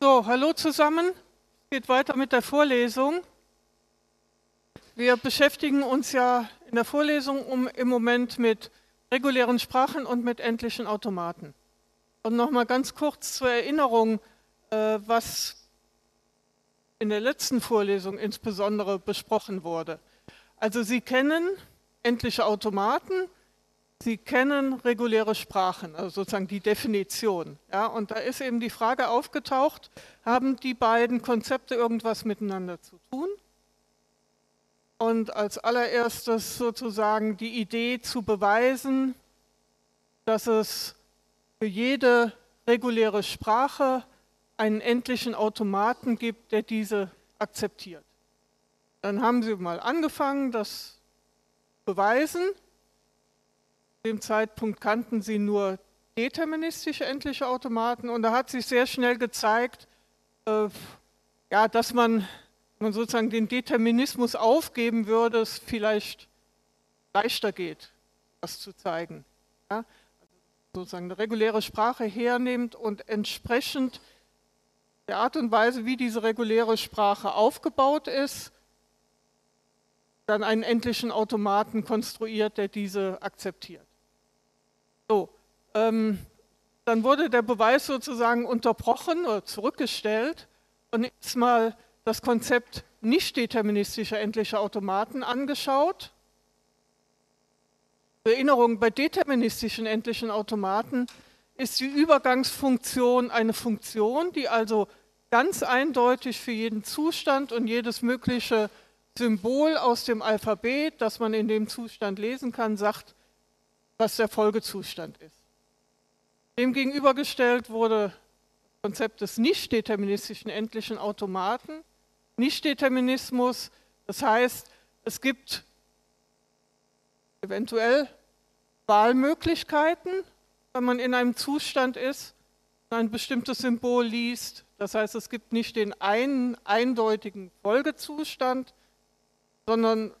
So, hallo zusammen. Es geht weiter mit der Vorlesung. Wir beschäftigen uns ja in der Vorlesung im Moment mit regulären Sprachen und mit endlichen Automaten. Und nochmal ganz kurz zur Erinnerung, was in der letzten Vorlesung insbesondere besprochen wurde. Also Sie kennen endliche Automaten, Sie kennen reguläre Sprachen, also sozusagen die Definition. Ja, und da ist eben die Frage aufgetaucht, haben die beiden Konzepte irgendwas miteinander zu tun? Und als allererstes sozusagen die Idee zu beweisen, dass es für jede reguläre Sprache einen endlichen Automaten gibt, der diese akzeptiert. Dann haben Sie mal angefangen, das zu beweisen. Zu dem Zeitpunkt kannten Sie nur deterministische endliche Automaten und da hat sich sehr schnell gezeigt, ja, dass wenn man sozusagen den Determinismus aufgeben würde, es vielleicht leichter geht, das zu zeigen. Ja? Sozusagen eine reguläre Sprache hernimmt und entsprechend der Art und Weise, wie diese reguläre Sprache aufgebaut ist, dann einen endlichen Automaten konstruiert, der diese akzeptiert. So, dann wurde der Beweis sozusagen unterbrochen oder zurückgestellt und jetzt mal das Konzept nicht deterministischer endlicher Automaten angeschaut. Zur Erinnerung, bei deterministischen endlichen Automaten ist die Übergangsfunktion eine Funktion, die also ganz eindeutig für jeden Zustand und jedes mögliche Symbol aus dem Alphabet, das man in dem Zustand lesen kann, sagt, was der Folgezustand ist. Dem gegenübergestellt wurde das Konzept des nicht-deterministischen endlichen Automaten, Nicht-Determinismus, das heißt, es gibt eventuell Wahlmöglichkeiten, wenn man in einem Zustand ist und ein bestimmtes Symbol liest, das heißt, es gibt nicht den einen eindeutigen Folgezustand, sondern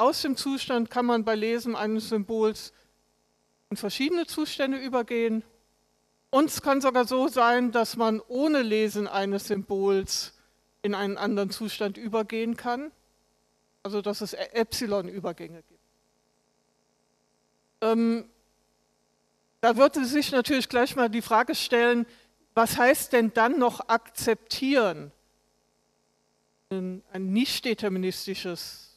aus dem Zustand kann man bei Lesen eines Symbols in verschiedene Zustände übergehen. Und es kann sogar so sein, dass man ohne Lesen eines Symbols in einen anderen Zustand übergehen kann, also dass es Epsilon-Übergänge gibt. Da würde sich natürlich gleich mal die Frage stellen, was heißt denn dann noch akzeptieren? Ein nicht-deterministisches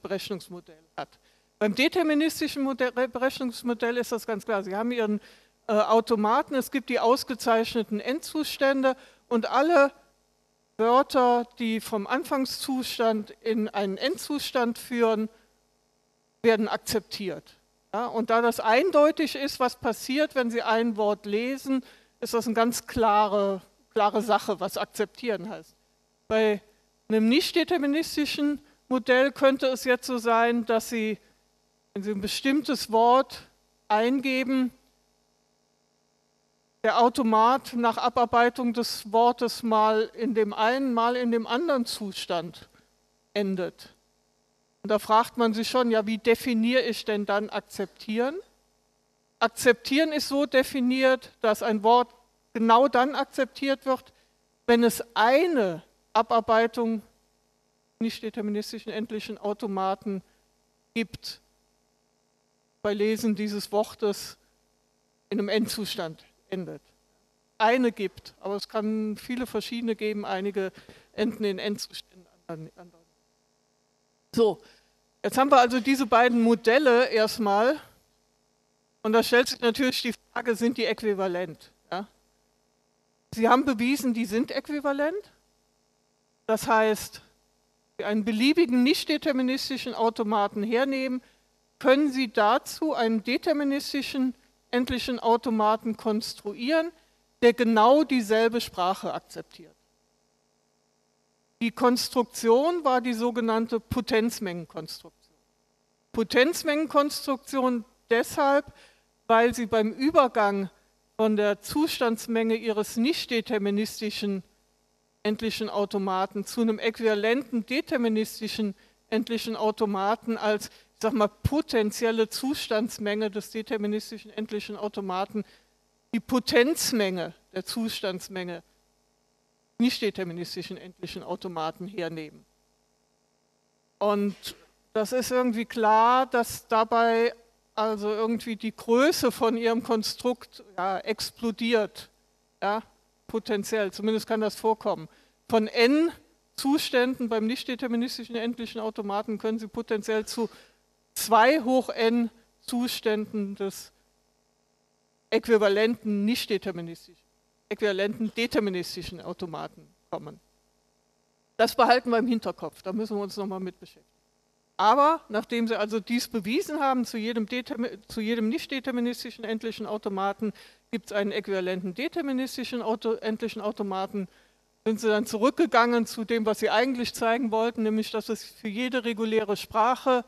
Berechnungsmodell hat. Beim deterministischen Berechnungsmodell ist das ganz klar. Sie haben Ihren Automaten, es gibt die ausgezeichneten Endzustände und alle Wörter, die vom Anfangszustand in einen Endzustand führen, werden akzeptiert. Ja, und da das eindeutig ist, was passiert, wenn Sie ein Wort lesen, ist das eine ganz klare Sache, was akzeptieren heißt. Bei einem nicht-deterministischen Modell könnte es jetzt so sein, dass Sie, wenn Sie ein bestimmtes Wort eingeben, der Automat nach Abarbeitung des Wortes mal in dem einen, mal in dem anderen Zustand endet. Und da fragt man sich schon, ja, wie definiere ich denn dann akzeptieren? Akzeptieren ist so definiert, dass ein Wort genau dann akzeptiert wird, wenn es eine Abarbeitung nicht-deterministischen endlichen Automaten gibt, bei Lesen dieses Wortes in einem Endzustand endet. Eine gibt, aber es kann viele verschiedene geben, einige enden in Endzuständen, andere. So, jetzt haben wir also diese beiden Modelle erstmal. Und da stellt sich natürlich die Frage, sind die äquivalent? Ja? Sie haben bewiesen, die sind äquivalent. Das heißt, wenn Sie einen beliebigen nicht-deterministischen Automaten hernehmen, können Sie dazu einen deterministischen endlichen Automaten konstruieren, der genau dieselbe Sprache akzeptiert. Die Konstruktion war die sogenannte Potenzmengenkonstruktion. Potenzmengenkonstruktion deshalb, weil Sie beim Übergang von der Zustandsmenge Ihres nicht-deterministischen endlichen Automaten zu einem äquivalenten deterministischen endlichen Automaten als, ich sag mal, potenzielle Zustandsmenge des deterministischen endlichen Automaten die Potenzmenge der Zustandsmenge nicht deterministischen endlichen Automaten hernehmen. Und das ist irgendwie klar, dass dabei also irgendwie die Größe von ihrem Konstrukt ja, explodiert, ja, potenziell, zumindest kann das vorkommen. Von n Zuständen beim nicht-deterministischen endlichen Automaten können sie potenziell zu 2 hoch n Zuständen des äquivalenten nicht-deterministischen, äquivalenten deterministischen Automaten kommen. Das behalten wir im Hinterkopf, da müssen wir uns nochmal mit beschäftigen. Aber nachdem sie also dies bewiesen haben, zu jedem nicht-deterministischen endlichen Automaten gibt es einen äquivalenten deterministischen endlichen Automaten, sind sie dann zurückgegangen zu dem, was sie eigentlich zeigen wollten, nämlich dass es für jede reguläre Sprache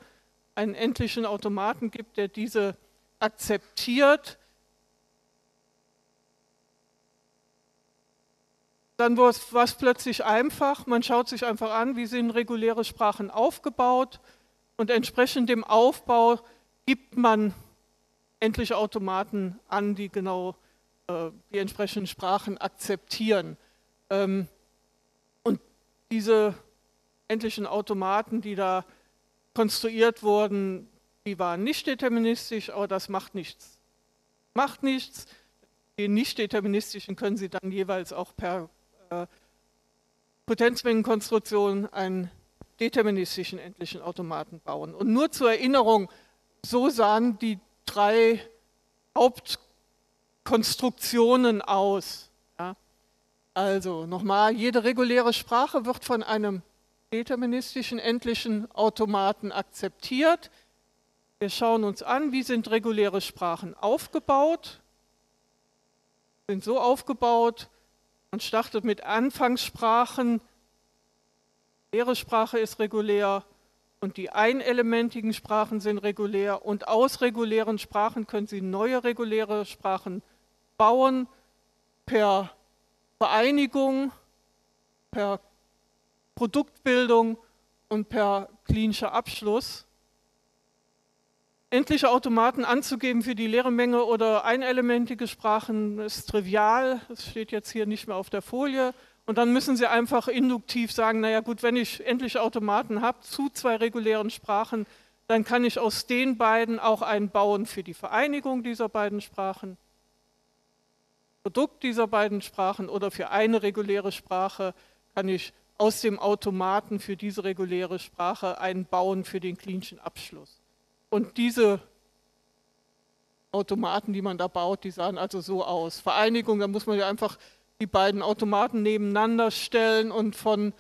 einen endlichen Automaten gibt, der diese akzeptiert. Dann war es plötzlich einfach, man schaut sich einfach an, wie sind reguläre Sprachen aufgebaut und entsprechend dem Aufbau gibt man endliche Automaten an, die genau die entsprechenden Sprachen akzeptieren. Und diese endlichen Automaten, die da konstruiert wurden, die waren nicht deterministisch, aber das macht nichts. Macht nichts, den nicht deterministischen können sie dann jeweils auch per Potenzmengenkonstruktion einen deterministischen endlichen Automaten bauen. Und nur zur Erinnerung, so sahen die 3 Hauptkonstruktionen aus. Ja. Also nochmal, jede reguläre Sprache wird von einem deterministischen endlichen Automaten akzeptiert. Wir schauen uns an, wie sind reguläre Sprachen aufgebaut. Sind so aufgebaut, man startet mit Anfangssprachen, leere Sprache ist regulär und die einelementigen Sprachen sind regulär und aus regulären Sprachen können Sie neue reguläre Sprachen bauen per Vereinigung, per Produktbildung und per kleinscher Abschluss. Endliche Automaten anzugeben für die leere Menge oder einelementige Sprachen ist trivial, das steht jetzt hier nicht mehr auf der Folie. Und dann müssen Sie einfach induktiv sagen, naja gut, wenn ich endliche Automaten habe zu 2 regulären Sprachen, dann kann ich aus den beiden auch einen bauen für die Vereinigung dieser beiden Sprachen, Produkt dieser beiden Sprachen oder für eine reguläre Sprache kann ich aus dem Automaten für diese reguläre Sprache einen bauen für den kleinschen Abschluss. Und diese Automaten, die man da baut, die sahen also so aus. Vereinigung, da muss man ja einfach die beiden Automaten nebeneinander stellen und von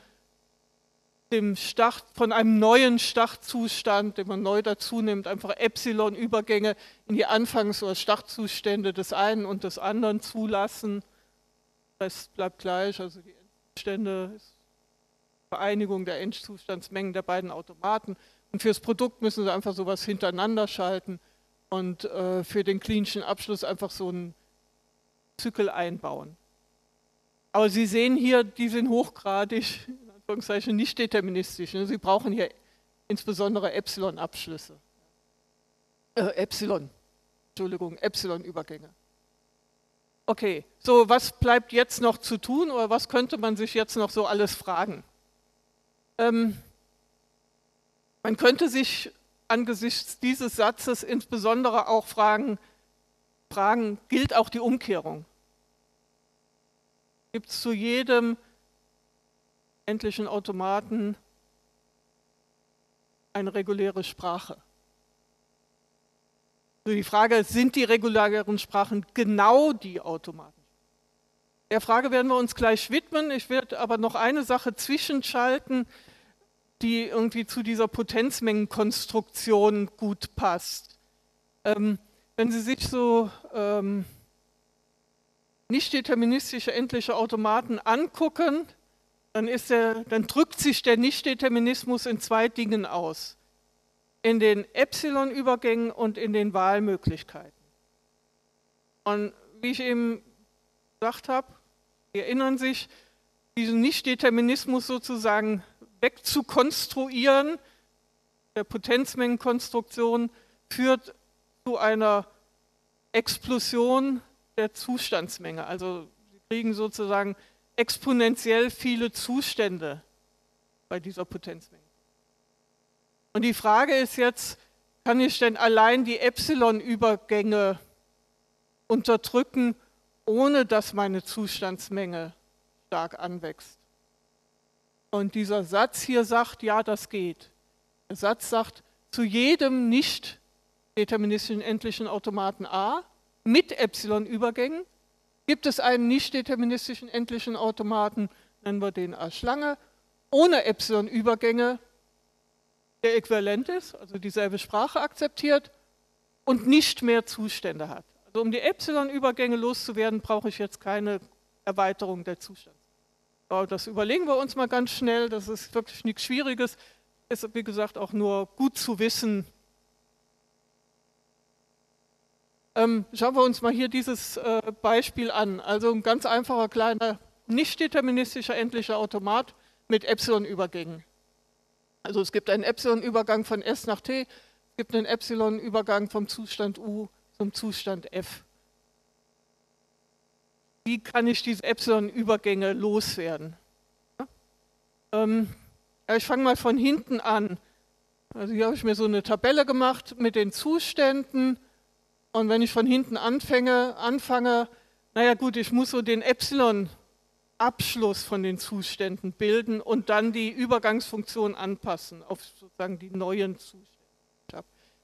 einem neuen Startzustand, den man neu dazu nimmt, einfach Epsilon-Übergänge in die Anfangs- oder Startzustände des einen und des anderen zulassen. Der Rest bleibt gleich, also die Endzustände, Vereinigung der Endzustandsmengen der beiden Automaten. Und fürs Produkt müssen Sie einfach sowas hintereinander schalten und für den klinischen Abschluss einfach so einen Zykel einbauen. Aber Sie sehen hier, die sind hochgradig, in Anführungszeichen, nicht deterministisch. Ne? Sie brauchen hier insbesondere Epsilon-Abschlüsse. Epsilon-Übergänge. Okay, so was bleibt jetzt noch zu tun oder was könnte man sich jetzt noch so alles fragen? Man könnte sich angesichts dieses Satzes insbesondere auch fragen, gilt auch die Umkehrung? Gibt es zu jedem endlichen Automaten eine reguläre Sprache? Also die Frage ist, sind die regulären Sprachen genau die Automaten? Der Frage werden wir uns gleich widmen. Ich werde aber noch eine Sache zwischenschalten, die irgendwie zu dieser Potenzmengenkonstruktion gut passt. Wenn Sie sich so nicht-deterministische endliche Automaten angucken, dann drückt sich der Nicht-Determinismus in 2 Dingen aus. In den Epsilon-Übergängen und in den Wahlmöglichkeiten. Und wie ich eben gesagt habe, Sie erinnern sich, diesen Nicht-Determinismus sozusagen wegzukonstruieren, der Potenzmengenkonstruktion führt zu einer Explosion der Zustandsmenge. Also Sie kriegen sozusagen exponentiell viele Zustände bei dieser Potenzmenge. Und die Frage ist jetzt, kann ich denn allein die Epsilon-Übergänge unterdrücken, ohne dass meine Zustandsmenge stark anwächst? Und dieser Satz hier sagt, ja, das geht. Der Satz sagt, zu jedem nicht deterministischen endlichen Automaten A mit Epsilon-Übergängen gibt es einen nicht deterministischen endlichen Automaten, nennen wir den A-Schlange, ohne Epsilon-Übergänge, der äquivalent ist, also dieselbe Sprache akzeptiert und nicht mehr Zustände hat. Also um die Epsilon-Übergänge loszuwerden, brauche ich jetzt keine Erweiterung der Zustände. Aber das überlegen wir uns mal ganz schnell, das ist wirklich nichts Schwieriges, ist wie gesagt auch nur gut zu wissen. Schauen wir uns mal hier dieses Beispiel an. Also ein ganz einfacher, kleiner, nicht deterministischer endlicher Automat mit Epsilon-Übergängen. Also es gibt einen Epsilon-Übergang von S nach T, es gibt einen Epsilon-Übergang vom Zustand U zum Zustand F. Wie kann ich diese Epsilon-Übergänge loswerden? Ja? Ich fange mal von hinten an. Also hier habe ich mir so eine Tabelle gemacht mit den Zuständen und wenn ich von hinten anfange, naja gut, ich muss so den Epsilon-Abschluss von den Zuständen bilden und dann die Übergangsfunktion anpassen auf sozusagen die neuen Zustände.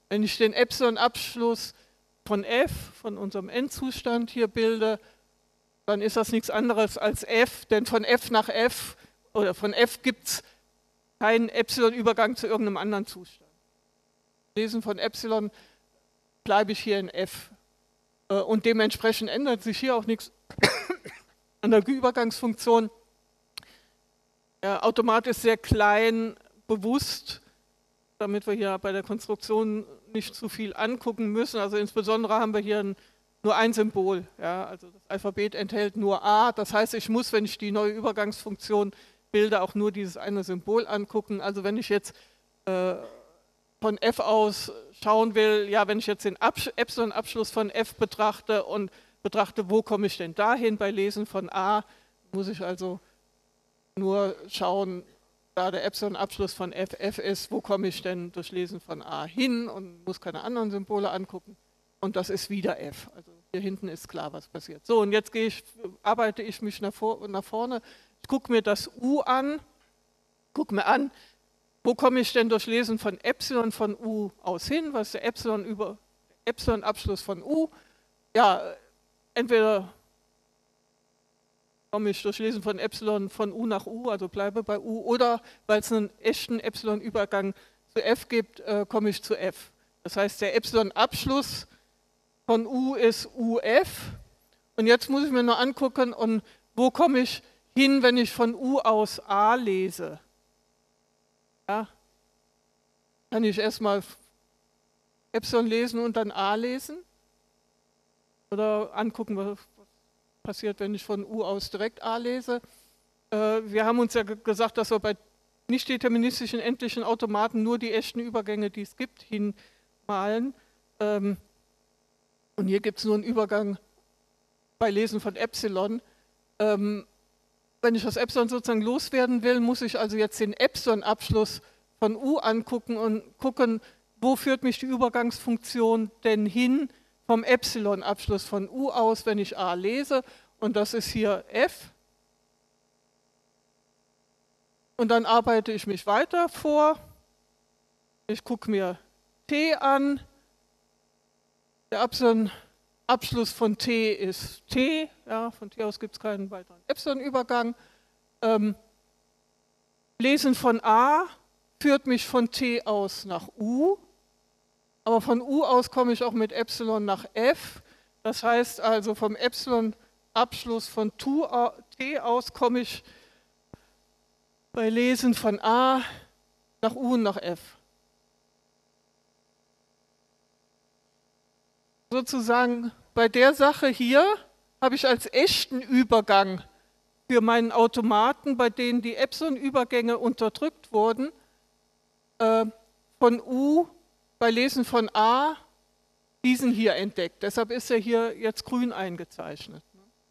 Wenn ich den Epsilon-Abschluss von F, von unserem Endzustand hier bilde, dann ist das nichts anderes als F, denn von F nach F oder von F gibt es keinen Epsilon-Übergang zu irgendeinem anderen Zustand. Lesen von Epsilon bleibe ich hier in F. Und dementsprechend ändert sich hier auch nichts an der Übergangsfunktion. Der Automat ist sehr klein, bewusst, damit wir hier bei der Konstruktion nicht zu viel angucken müssen. Also insbesondere haben wir hier nur ein Symbol, ja, also das Alphabet enthält nur A, das heißt, ich muss, wenn ich die neue Übergangsfunktion bilde, auch nur dieses eine Symbol angucken. Also wenn ich jetzt von F aus schauen will, ja, wenn ich jetzt den Epsilon-Abschluss von F betrachte und betrachte, wo komme ich denn dahin bei Lesen von A, muss ich also nur schauen, da der Epsilon-Abschluss von F F ist, wo komme ich denn durch Lesen von A hin und muss keine anderen Symbole angucken. Und das ist wieder F. Also hier hinten ist klar, was passiert. So, und jetzt arbeite ich mich nach vorne. Ich gucke mir das U an. Gucke mir an, wo komme ich denn durch Lesen von Epsilon von U aus hin? Was ist der Epsilon-Abschluss von U? Ja, entweder komme ich durch Lesen von Epsilon von U nach U, also bleibe bei U, oder weil es einen echten Epsilon-Übergang zu F gibt, komme ich zu F. Das heißt, der Epsilon-Abschluss von U ist UF und jetzt muss ich mir nur angucken, und wo komme ich hin, wenn ich von U aus A lese. Ja, kann ich erstmal Epsilon lesen und dann A lesen oder angucken, was passiert, wenn ich von U aus direkt A lese. Wir haben uns ja gesagt, dass wir bei nicht deterministischen endlichen Automaten nur die echten Übergänge, die es gibt, hinmalen. Und hier gibt es nur einen Übergang bei Lesen von Epsilon. Wenn ich das Epsilon sozusagen loswerden will, muss ich also jetzt den Epsilon-Abschluss von U angucken und gucken, wo führt mich die Übergangsfunktion denn hin vom Epsilon-Abschluss von U aus, wenn ich A lese. Und das ist hier F. Und dann arbeite ich mich weiter vor. Ich gucke mir T an. Der Epsilon-Abschluss von T ist T, ja, von T aus gibt es keinen weiteren Epsilon-Übergang. Lesen von A führt mich von T aus nach U, aber von U aus komme ich auch mit Epsilon nach F. Das heißt also, vom Epsilon-Abschluss von T aus komme ich bei Lesen von A nach U und nach F. Sozusagen bei der Sache hier habe ich als echten Übergang für meinen Automaten, bei denen die Epsilon-Übergänge unterdrückt wurden, von U bei Lesen von A diesen hier entdeckt. Deshalb ist er hier jetzt grün eingezeichnet.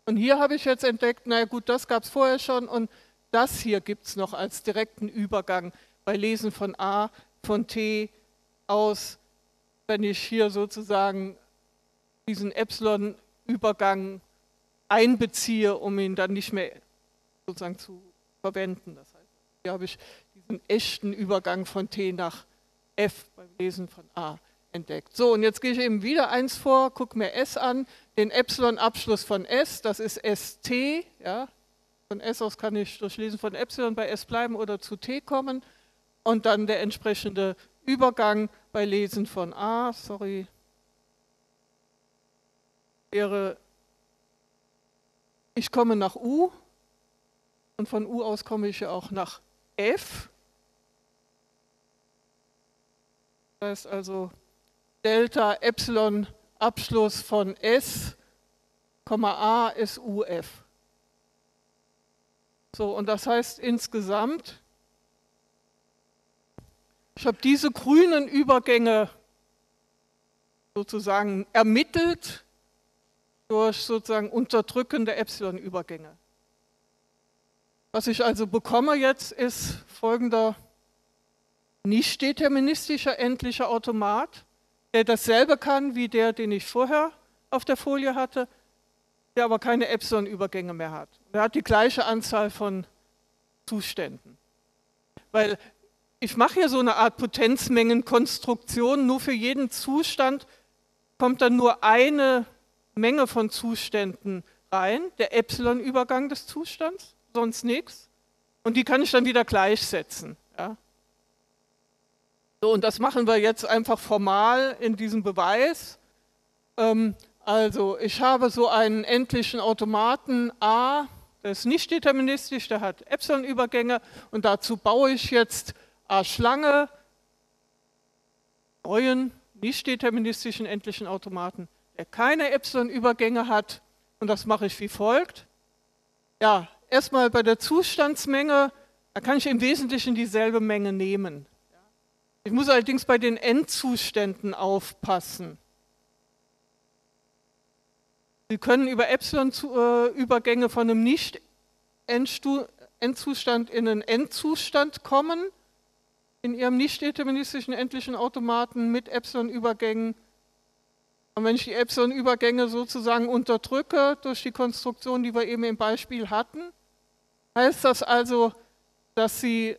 Und hier habe ich jetzt entdeckt, na gut, das gab es vorher schon und das hier gibt es noch als direkten Übergang bei Lesen von A, von T aus, wenn ich hier sozusagen diesen Epsilon-Übergang einbeziehe, um ihn dann nicht mehr sozusagen zu verwenden. Das heißt, hier habe ich diesen echten Übergang von T nach F beim Lesen von A entdeckt. So, und jetzt gehe ich eben wieder eins vor, gucke mir S an, den Epsilon-Abschluss von S, das ist ST, ja, von S aus kann ich durch Lesen von Epsilon bei S bleiben oder zu T kommen und dann der entsprechende Übergang bei Lesen von A, sorry, wäre, ich komme nach U und von U aus komme ich ja auch nach F. Das heißt also Delta Epsilon Abschluss von S, A ist UF. So, und das heißt insgesamt, ich habe diese grünen Übergänge sozusagen ermittelt durch sozusagen unterdrückende Epsilon-Übergänge. Was ich also bekomme jetzt ist folgender nicht deterministischer endlicher Automat, der dasselbe kann wie der, den ich vorher auf der Folie hatte, der aber keine Epsilon-Übergänge mehr hat. Der hat die gleiche Anzahl von Zuständen. Weil ich mache hier so eine Art Potenzmengenkonstruktion, nur für jeden Zustand kommt dann nur eine Menge von Zuständen rein, der Epsilon-Übergang des Zustands, sonst nichts. Und die kann ich dann wieder gleichsetzen. Ja. So, und das machen wir jetzt einfach formal in diesem Beweis. Also ich habe so einen endlichen Automaten A, der ist nicht deterministisch, der hat Epsilon-Übergänge und dazu baue ich jetzt A-Schlange, neuen, nicht deterministischen endlichen Automaten, der keine Epsilon-Übergänge hat und das mache ich wie folgt. Ja, erstmal bei der Zustandsmenge, da kann ich im Wesentlichen dieselbe Menge nehmen. Ich muss allerdings bei den Endzuständen aufpassen. Sie können über Epsilon-Übergänge von einem Nicht-Endzustand in einen Endzustand kommen, in Ihrem nicht-deterministischen endlichen Automaten mit Epsilon-Übergängen. Und wenn ich die Epsilon-Übergänge sozusagen unterdrücke durch die Konstruktion, die wir eben im Beispiel hatten, heißt das also, dass Sie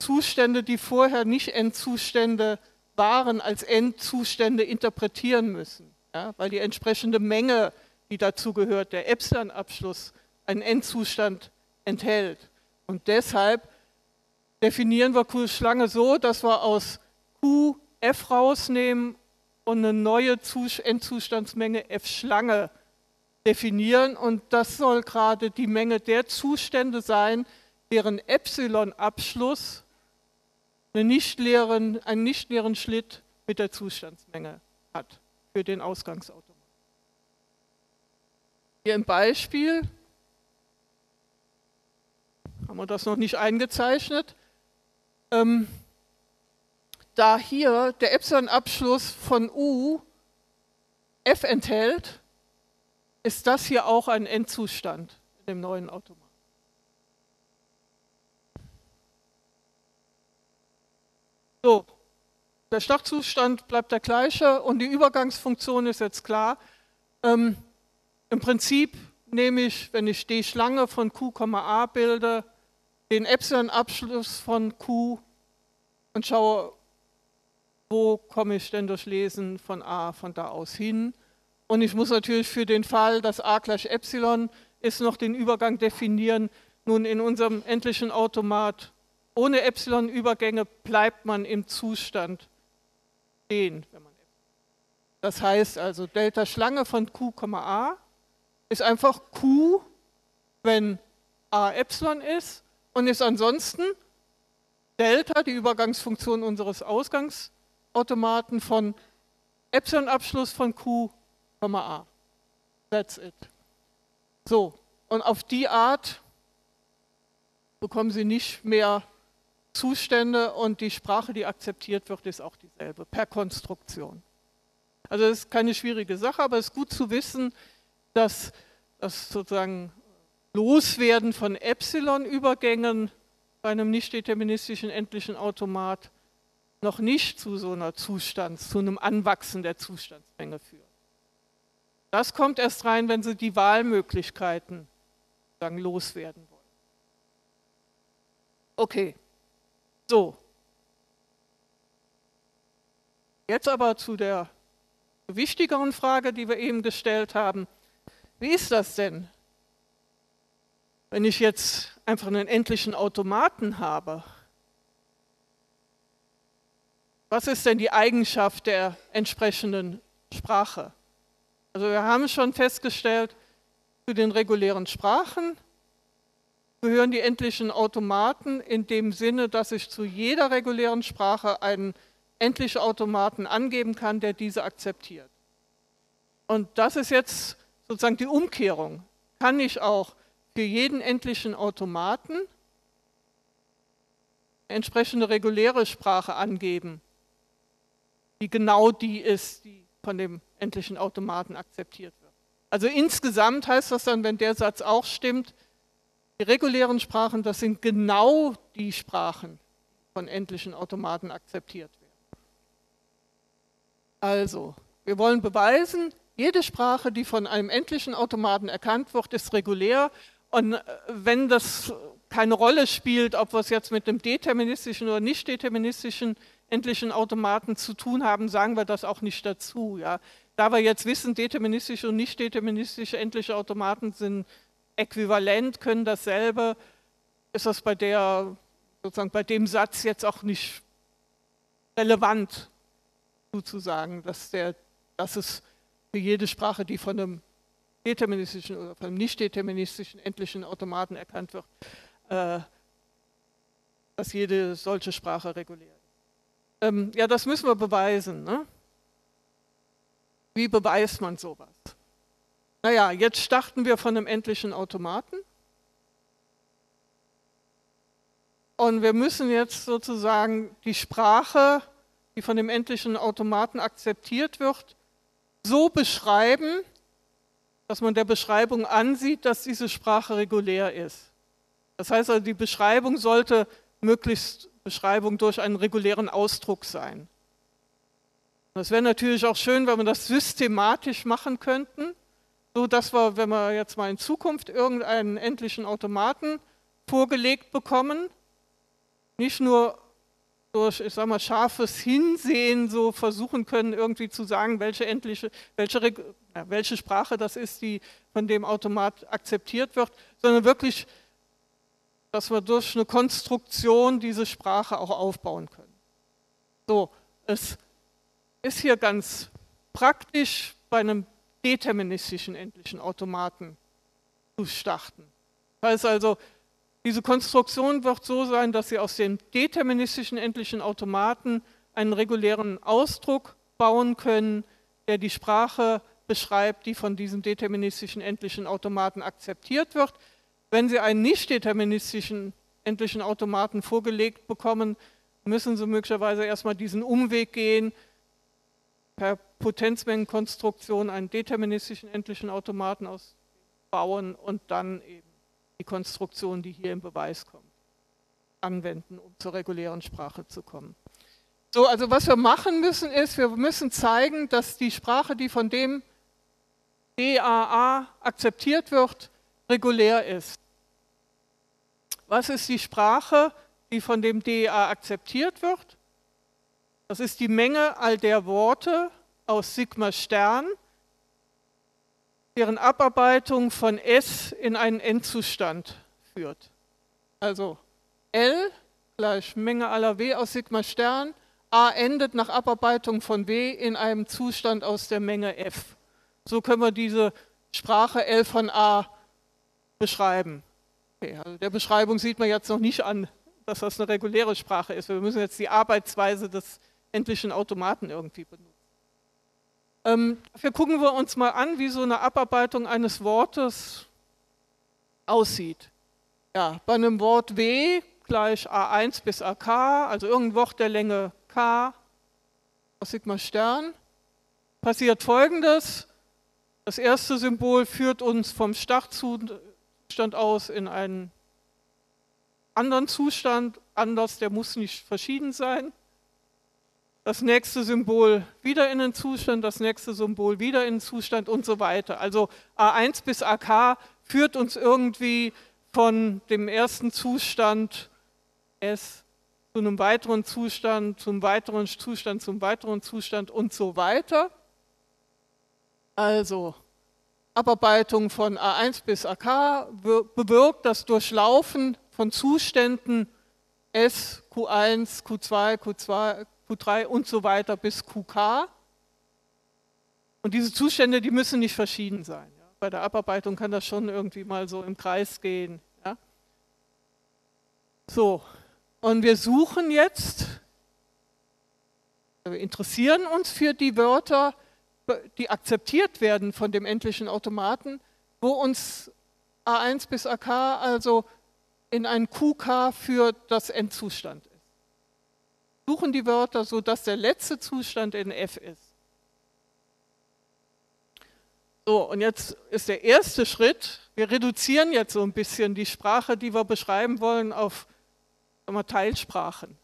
Zustände, die vorher nicht Endzustände waren, als Endzustände interpretieren müssen. Ja, weil die entsprechende Menge, die dazu gehört, der Epsilon-Abschluss, einen Endzustand enthält. Und deshalb definieren wir Q-Schlange so, dass wir aus Q F rausnehmen und eine neue Endzustandsmenge F-Schlange definieren. Und das soll gerade die Menge der Zustände sein, deren Epsilon-Abschluss einen nicht leeren Schlitt mit der Zustandsmenge hat. Für den Ausgangsautomaten. Hier im Beispiel haben wir das noch nicht eingezeichnet. Da hier der Epsilon-Abschluss von U F enthält, ist das hier auch ein Endzustand in dem neuen Automaten. So. Der Startzustand bleibt der gleiche und die Übergangsfunktion ist jetzt klar. Im Prinzip nehme ich, wenn ich die Schlange von Q, A bilde, den Epsilon-Abschluss von Q und schaue, wo komme ich denn durch Lesen von A von da aus hin. Und ich muss natürlich für den Fall, dass A gleich Epsilon ist, noch den Übergang definieren. Nun in unserem endlichen Automat ohne Epsilon-Übergänge bleibt man im Zustand stehen. Das heißt also, Delta Schlange von Q, A ist einfach Q, wenn A Epsilon ist und ist ansonsten Delta, die Übergangsfunktion unseres Ausgangsautomaten von Epsilon-Abschluss von Q, A. That's it. So, und auf die Art bekommen Sie nicht mehr Zustände und die Sprache, die akzeptiert wird, ist auch dieselbe, per Konstruktion. Also das ist keine schwierige Sache, aber es ist gut zu wissen, dass das sozusagen Loswerden von Epsilon-Übergängen bei einem nicht-deterministischen endlichen Automat noch nicht zu so einer zu einem Anwachsen der Zustandsmenge führt. Das kommt erst rein, wenn Sie die Wahlmöglichkeiten sozusagen loswerden wollen. Okay, so. Jetzt aber zu der wichtigeren Frage, die wir eben gestellt haben. Wie ist das denn, wenn ich jetzt einfach einen endlichen Automaten habe? Was ist denn die Eigenschaft der entsprechenden Sprache? Also wir haben schon festgestellt, zu den regulären Sprachen gehören die endlichen Automaten in dem Sinne, dass ich zu jeder regulären Sprache einen endlichen Automaten angeben kann, der diese akzeptiert. Und das ist jetzt sozusagen die Umkehrung. Kann ich auch für jeden endlichen Automaten eine entsprechende reguläre Sprache angeben, die genau die ist, die von dem endlichen Automaten akzeptiert wird. Also insgesamt heißt das dann, wenn der Satz auch stimmt, die regulären Sprachen, das sind genau die Sprachen, die von endlichen Automaten akzeptiert werden. Also, wir wollen beweisen, jede Sprache, die von einem endlichen Automaten erkannt wird, ist regulär. Und wenn das keine Rolle spielt, ob wir es jetzt mit einem deterministischen oder nicht deterministischen endlichen Automaten zu tun haben, sagen wir das auch nicht dazu. Ja. Da wir jetzt wissen, deterministische und nicht deterministische endliche Automaten sind äquivalent, können dasselbe, ist das bei der, sozusagen bei dem Satz jetzt auch nicht relevant, sozusagen, dass es für jede Sprache, die von einem deterministischen oder von einem nicht deterministischen endlichen Automaten erkannt wird, dass jede solche Sprache reguliert. Ja, das müssen wir beweisen. Ne? Wie beweist man sowas? Naja, jetzt starten wir von einem endlichen Automaten. Und wir müssen jetzt sozusagen die Sprache, die von dem endlichen Automaten akzeptiert wird, so beschreiben, dass man der Beschreibung ansieht, dass diese Sprache regulär ist. Das heißt also, die Beschreibung sollte möglichst Beschreibung durch einen regulären Ausdruck sein. Das wäre natürlich auch schön, wenn wir das systematisch machen könnten, so dass wir, wenn wir jetzt mal in Zukunft irgendeinen endlichen Automaten vorgelegt bekommen, nicht nur durch, ich sag mal, scharfes Hinsehen so versuchen können, irgendwie zu sagen, welche Sprache das ist, die von dem Automat akzeptiert wird, sondern wirklich, dass wir durch eine Konstruktion diese Sprache auch aufbauen können. So, es ist hier ganz praktisch, bei einem deterministischen endlichen Automaten zu starten. Das heißt also, diese Konstruktion wird so sein, dass sie aus dem deterministischen endlichen Automaten einen regulären Ausdruck bauen können, der die Sprache beschreibt, die von diesem deterministischen endlichen Automaten akzeptiert wird. Wenn Sie einen nicht deterministischen endlichen Automaten vorgelegt bekommen, müssen Sie möglicherweise erstmal diesen Umweg gehen, per Potenzmengenkonstruktion einen deterministischen endlichen Automaten ausbauen und dann eben die Konstruktion, die hier im Beweis kommt, anwenden, um zur regulären Sprache zu kommen. So, also was wir machen müssen ist, wir müssen zeigen, dass die Sprache, die von dem DAA akzeptiert wird, regulär ist. Was ist die Sprache, die von dem DAA akzeptiert wird? Das ist die Menge all der Worte aus Sigma Stern, deren Abarbeitung von S in einen Endzustand führt. Also L gleich Menge aller W aus Sigma Stern, A endet nach Abarbeitung von W in einem Zustand aus der Menge F. So können wir diese Sprache L von A beschreiben. Okay, also der Beschreibung sieht man jetzt noch nicht an, dass das eine reguläre Sprache ist. Wir müssen jetzt die Arbeitsweise des endlichen Automaten irgendwie benutzen. Dafür gucken wir uns mal an, wie so eine Abarbeitung eines Wortes aussieht. Ja, bei einem Wort W gleich a1 bis ak, also irgendein Wort der Länge k aus Sigma Stern, passiert Folgendes. Das erste Symbol führt uns vom Startzustand aus in einen anderen Zustand, anders, der muss nicht verschieden sein. Das nächste Symbol wieder in den Zustand, das nächste Symbol wieder in den Zustand und so weiter. Also A1 bis AK führt uns irgendwie von dem ersten Zustand S zu einem weiteren Zustand, zum weiteren Zustand, zum weiteren Zustand und so weiter. Also Abarbeitung von A1 bis AK bewirkt das Durchlaufen von Zuständen S, Q1, Q2, Q3 und so weiter bis QK. Und diese Zustände, die müssen nicht verschieden sein. Ja. Bei der Abarbeitung kann das schon irgendwie mal so im Kreis gehen. Ja. So, und wir suchen jetzt, wir interessieren uns für die Wörter, die akzeptiert werden von dem endlichen Automaten, wo uns A1 bis AK also in ein QK für das Endzustand ist. Suchen die Wörter, sodass der letzte Zustand in F ist. So, und jetzt ist der erste Schritt, wir reduzieren jetzt so ein bisschen die Sprache, die wir beschreiben wollen, auf Teilsprachen.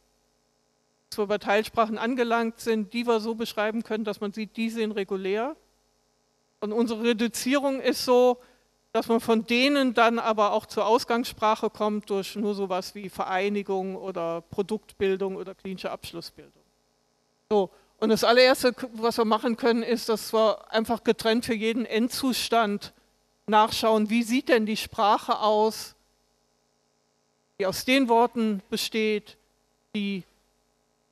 Dass wir bei Teilsprachen angelangt sind, die wir so beschreiben können, dass man sieht, die sind regulär. Und unsere Reduzierung ist so, dass man von denen dann aber auch zur Ausgangssprache kommt durch nur sowas wie Vereinigung oder Produktbildung oder klinische Abschlussbildung. So, und das allererste, was wir machen können, ist, dass wir einfach getrennt für jeden Endzustand nachschauen, wie sieht denn die Sprache aus, die aus den Worten besteht, die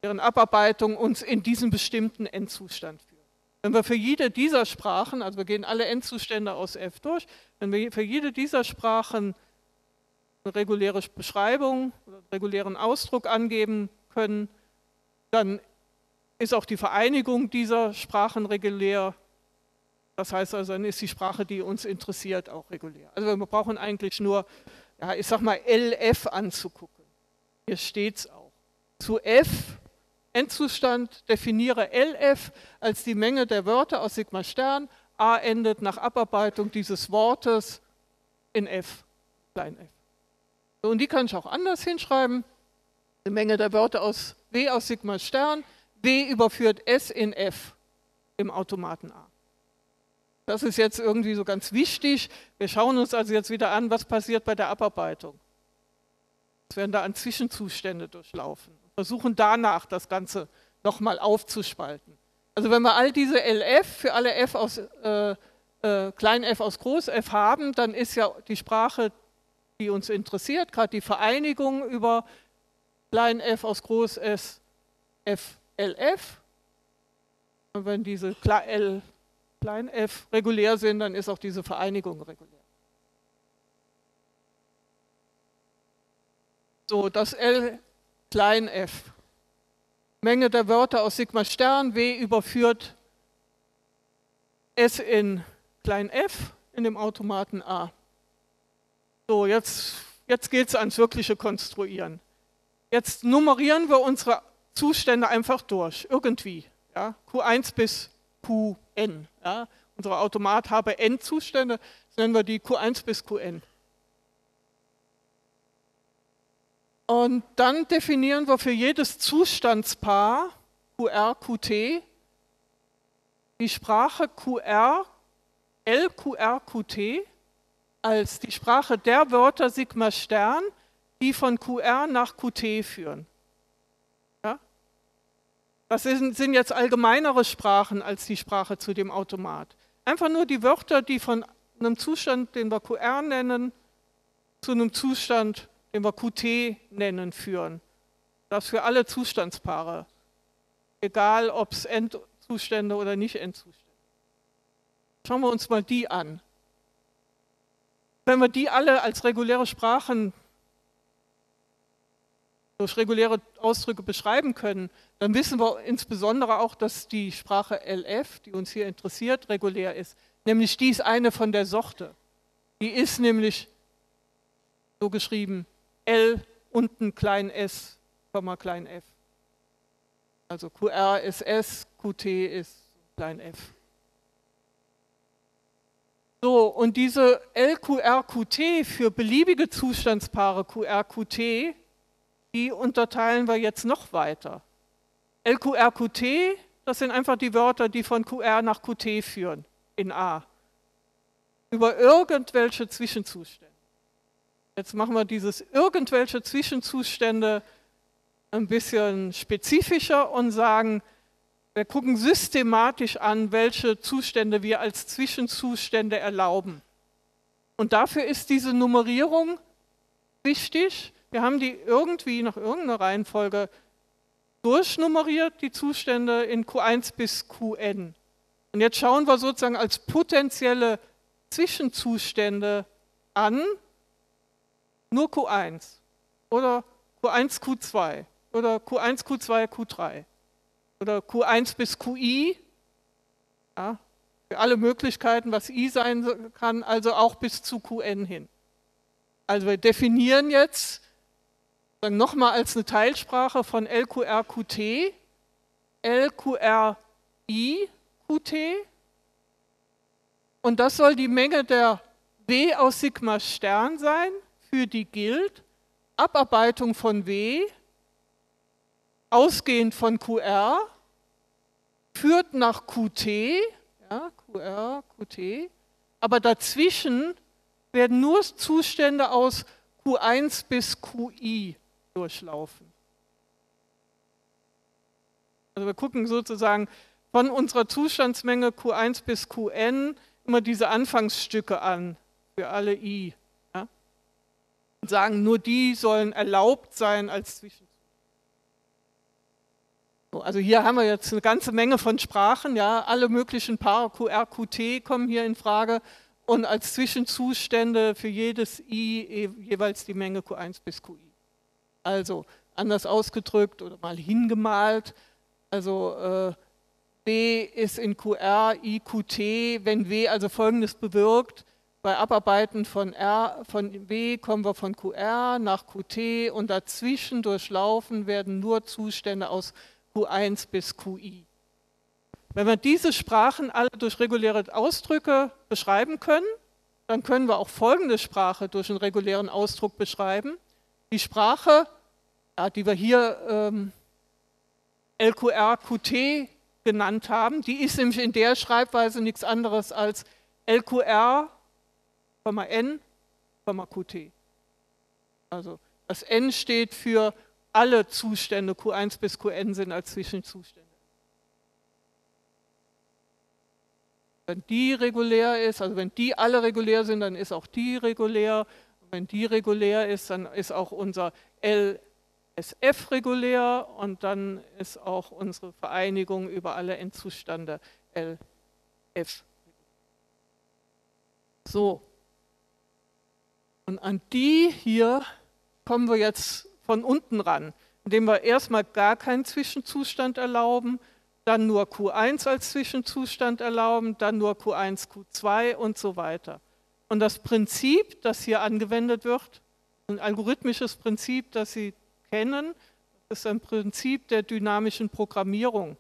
deren Abarbeitung uns in diesen bestimmten Endzustand führt. Wenn wir für jede dieser Sprachen, also wir gehen alle Endzustände aus F durch, wenn wir für jede dieser Sprachen eine reguläre Beschreibung oder einen regulären Ausdruck angeben können, dann ist auch die Vereinigung dieser Sprachen regulär. Das heißt also, dann ist die Sprache, die uns interessiert, auch regulär. Also wir brauchen eigentlich nur, ja, ich sag mal, LF anzugucken. Hier steht es auch. Zu F Endzustand definiere LF als die Menge der Wörter aus Sigma Stern. A endet nach Abarbeitung dieses Wortes in F, klein f. So, und die kann ich auch anders hinschreiben. Die Menge der Wörter aus W aus Sigma Stern. W überführt S in F im Automaten A. Das ist jetzt irgendwie so ganz wichtig. Wir schauen uns also jetzt wieder an, was passiert bei der Abarbeitung. Es werden da an Zwischenzustände durchlaufen. Versuchen danach das Ganze nochmal aufzuspalten. Also wenn wir all diese LF für alle F aus klein f aus groß f haben, dann ist ja die Sprache, die uns interessiert, gerade die Vereinigung über klein f aus groß s f LF. Und wenn diese klein f regulär sind, dann ist auch diese Vereinigung regulär. So, das L klein f. Menge der Wörter aus Sigma Stern, W überführt S in klein f in dem Automaten A. So, jetzt geht es ans wirkliche Konstruieren. Jetzt nummerieren wir unsere Zustände einfach durch, irgendwie. Ja? Q1 bis Qn. Ja? Unser Automat habe N-Zustände, das nennen wir die Q1 bis Qn. Und dann definieren wir für jedes Zustandspaar QR, QT die Sprache QR, LQR, QT als die Sprache der Wörter Sigma Stern, die von QR nach QT führen. Ja? Das sind jetzt allgemeinere Sprachen als die Sprache zu dem Automat. Einfach nur die Wörter, die von einem Zustand, den wir QR nennen, zu einem Zustand, den wir QT nennen, führen. Das für alle Zustandspaare, egal ob es Endzustände oder nicht Endzustände. Schauen wir uns mal die an. Wenn wir die alle als reguläre Sprachen durch reguläre Ausdrücke beschreiben können, dann wissen wir insbesondere auch, dass die Sprache LF, die uns hier interessiert, regulär ist. Nämlich die ist eine von der Sorte. Die ist nämlich so geschrieben, L unten klein s, klein f. Also QR ist S, QT ist klein f. So, und diese LQRQT für beliebige Zustandspaare QRQT, die unterteilen wir jetzt noch weiter. LQRQT, das sind einfach die Wörter, die von QR nach QT führen, in A, über irgendwelche Zwischenzustände. Jetzt machen wir dieses irgendwelche Zwischenzustände ein bisschen spezifischer und sagen, wir gucken systematisch an, welche Zustände wir als Zwischenzustände erlauben. Und dafür ist diese Nummerierung wichtig. Wir haben die irgendwie nach irgendeiner Reihenfolge durchnummeriert, die Zustände in Q1 bis Qn. Und jetzt schauen wir sozusagen als potenzielle Zwischenzustände an, nur Q1 oder Q1, Q2 oder Q1, Q2, Q3. Oder Q1 bis QI, ja, für alle Möglichkeiten, was I sein kann, also auch bis zu Qn hin. Also wir definieren jetzt nochmal als eine Teilsprache von LQRQT, LQRIQT, und das soll die Menge der W aus Sigma Stern sein, für die gilt Abarbeitung von W, ausgehend von QR, führt nach QT, ja, QR, QT, aber dazwischen werden nur Zustände aus Q1 bis QI durchlaufen. Also wir gucken sozusagen von unserer Zustandsmenge Q1 bis Qn immer diese Anfangsstücke an, für alle I, ja, und sagen, nur die sollen erlaubt sein als Zwischenzustände. Also hier haben wir jetzt eine ganze Menge von Sprachen, ja, alle möglichen Paare QR, QT kommen hier in Frage und als Zwischenzustände für jedes I jeweils die Menge Q1 bis QI. Also anders ausgedrückt oder mal hingemalt, also W ist in QR, I, QT, wenn W also Folgendes bewirkt, bei Abarbeiten von W kommen wir von QR nach QT und dazwischen durchlaufen werden nur Zustände aus Q1 bis QI. Wenn wir diese Sprachen alle durch reguläre Ausdrücke beschreiben können, dann können wir auch folgende Sprache durch einen regulären Ausdruck beschreiben. Die Sprache, ja, die wir hier LQRQT genannt haben, die ist nämlich in der Schreibweise nichts anderes als LQR, N, QT. Also das N steht für alle Zustände Q1 bis Qn sind als Zwischenzustände. Wenn die regulär ist, also wenn die alle regulär sind, dann ist auch die regulär. Und wenn die regulär ist, dann ist auch unser LSF regulär und dann ist auch unsere Vereinigung über alle N-Zustände LF. So. Und an die hier kommen wir jetzt von unten ran, indem wir erstmal gar keinen Zwischenzustand erlauben, dann nur Q1 als Zwischenzustand erlauben, dann nur Q1, Q2 und so weiter. Und das Prinzip, das hier angewendet wird, ein algorithmisches Prinzip, das Sie kennen, ist ein Prinzip der dynamischen Programmierung.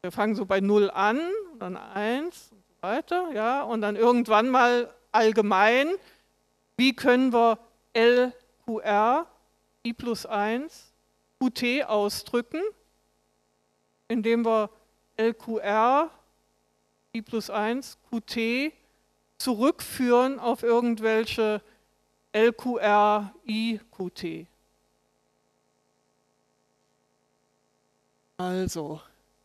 Wir fangen so bei 0 an, dann 1 und so weiter, ja, und dann irgendwann mal allgemein, wie können wir LQR I+1 QT ausdrücken, indem wir LQR I+1 QT zurückführen auf irgendwelche LQR IQT. Also,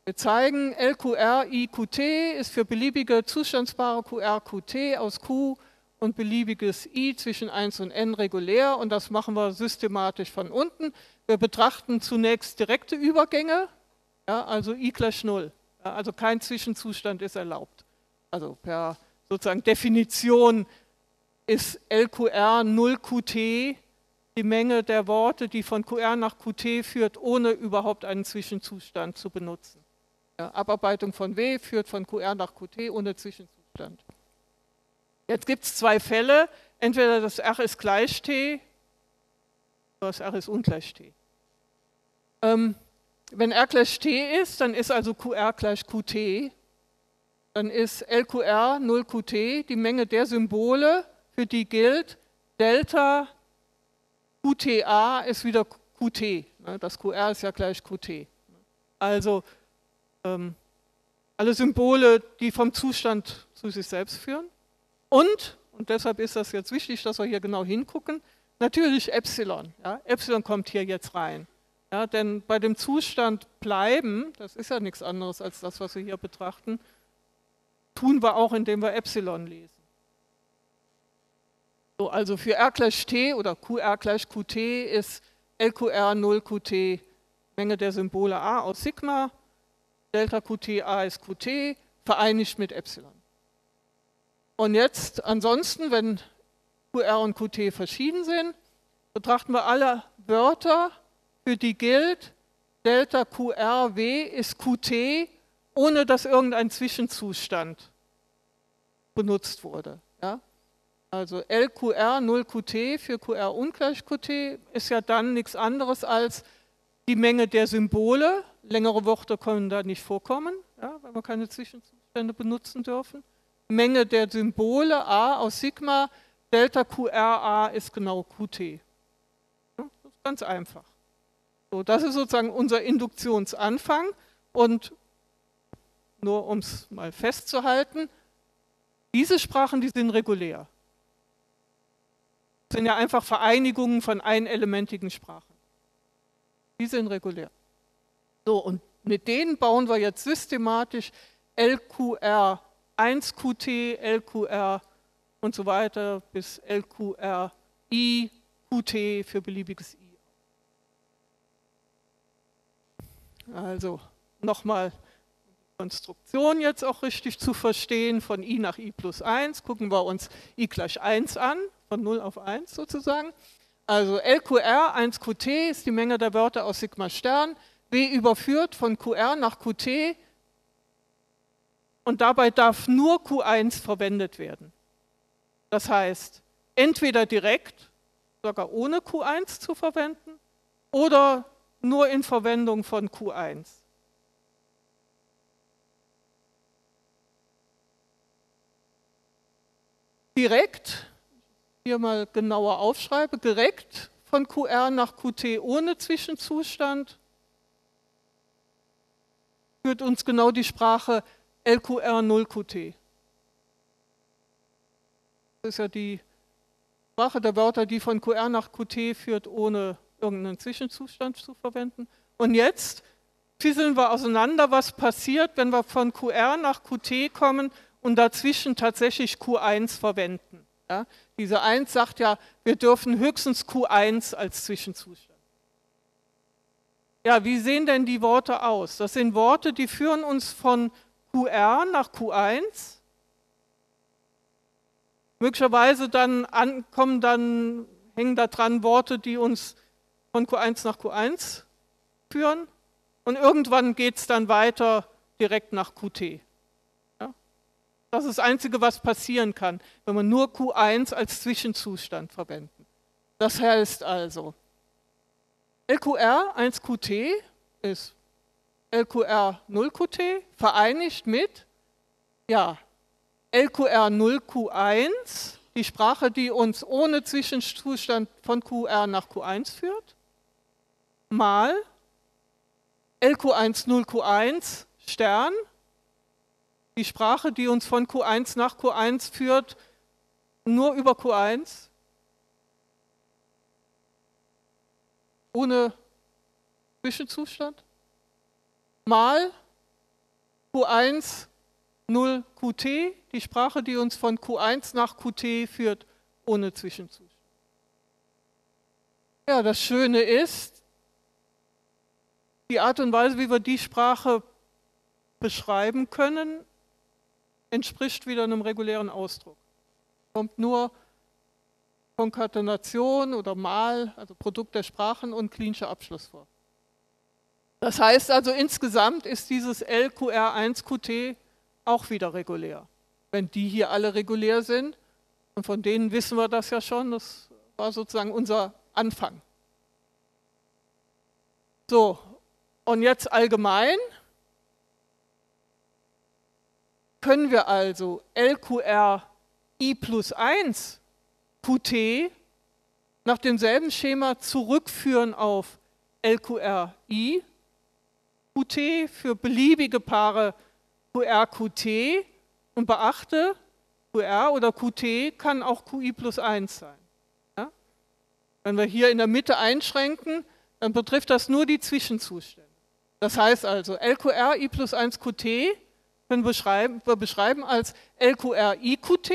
wir zeigen, LQR IQT ist für beliebige Zustandspaare QR QT aus Q und beliebiges i zwischen 1 und n regulär und das machen wir systematisch von unten. Wir betrachten zunächst direkte Übergänge, ja, also i gleich 0, ja, also kein Zwischenzustand ist erlaubt. Also per sozusagen Definition ist LQR 0QT die Menge der Worte, die von QR nach QT führt, ohne überhaupt einen Zwischenzustand zu benutzen. Ja, Abarbeitung von W führt von QR nach QT ohne Zwischenzustand. Jetzt gibt es zwei Fälle, entweder das R ist gleich T was R ist ungleich T. Wenn R gleich T ist, dann ist also QR gleich QT. Dann ist LQR 0QT die Menge der Symbole, für die gilt, Delta QTA ist wieder QT. Das QR ist ja gleich QT. Also alle Symbole, die vom Zustand zu sich selbst führen. Und deshalb ist das jetzt wichtig, dass wir hier genau hingucken, natürlich Epsilon. Ja, Epsilon kommt hier jetzt rein. Ja, denn bei dem Zustand bleiben, das ist ja nichts anderes als das, was wir hier betrachten, tun wir auch, indem wir Epsilon lesen. So, also für R gleich T oder QR gleich QT ist LQR 0QT Menge der Symbole A aus Sigma, Delta QT A ist QT, vereinigt mit Epsilon. Und jetzt ansonsten, wenn QR und QT verschieden sind, betrachten wir alle Wörter, für die gilt, Delta QRW ist QT, ohne dass irgendein Zwischenzustand benutzt wurde. Ja? Also LQR 0QT für QR ungleich QT ist ja dann nichts anderes als die Menge der Symbole. Längere Worte können da nicht vorkommen, ja, weil wir keine Zwischenzustände benutzen dürfen. Menge der Symbole A aus Sigma, Delta QRA ist genau QT. Ja, das ist ganz einfach. So, das ist sozusagen unser Induktionsanfang und nur um es mal festzuhalten, diese Sprachen, die sind regulär. Das sind ja einfach Vereinigungen von einelementigen Sprachen. Die sind regulär. So, und mit denen bauen wir jetzt systematisch LQR 1QT, LQR und so weiter bis LQRI, QT für beliebiges I. Also nochmal die Konstruktion jetzt auch richtig zu verstehen, von i nach i plus 1, gucken wir uns i gleich 1 an, von 0 auf 1 sozusagen. Also LQR 1QT ist die Menge der Wörter aus Sigma Stern, W überführt von QR nach QT und dabei darf nur Q1 verwendet werden. Das heißt, entweder direkt, sogar ohne Q1 zu verwenden, oder nur in Verwendung von Q1. Direkt, hier mal genauer aufschreibe, direkt von QR nach QT ohne Zwischenzustand führt uns genau die Sprache LQR 0QT. Das ist ja die Sprache der Wörter, die von QR nach QT führt ohne irgendeinen Zwischenzustand zu verwenden. Und jetzt fisseln wir auseinander, was passiert, wenn wir von QR nach QT kommen und dazwischen tatsächlich Q1 verwenden. Ja, diese 1 sagt ja, wir dürfen höchstens Q1 als Zwischenzustand. Ja, wie sehen denn die Worte aus? Das sind Worte, die führen uns von QR nach Q1. Möglicherweise dann ankommen, dann hängen da dran Worte, die uns von Q1 nach Q1 führen und irgendwann geht es dann weiter direkt nach QT. Ja? Das ist das Einzige, was passieren kann, wenn man nur Q1 als Zwischenzustand verwenden. Das heißt also, LQR 1QT ist LQR 0QT vereinigt mit ja, LQR 0Q1, die Sprache, die uns ohne Zwischenzustand von QR nach Q1 führt, mal LQ1 0Q1 Stern, die Sprache, die uns von Q1 nach Q1 führt, nur über Q1, ohne Zwischenzustand, mal Q1 0QT, die Sprache, die uns von Q1 nach QT führt, ohne Zwischenzustand. Ja, das Schöne ist, die Art und Weise, wie wir die Sprache beschreiben können, entspricht wieder einem regulären Ausdruck. Kommt nur Konkatenation oder Mal, also Produkt der Sprachen und Kleene'scher Abschluss vor. Das heißt also, insgesamt ist dieses LQR1QT auch wieder regulär. Wenn die hier alle regulär sind, und von denen wissen wir das ja schon, das war sozusagen unser Anfang. So, und jetzt allgemein können wir also LQR I plus 1 QT nach demselben Schema zurückführen auf LQR I QT für beliebige Paare QR, QT, und beachte, QR oder QT kann auch QI plus 1 sein. Ja? Wenn wir hier in der Mitte einschränken, dann betrifft das nur die Zwischenzustände. Das heißt also, LQR I plus 1 QT können wir beschreiben als LQR I QT.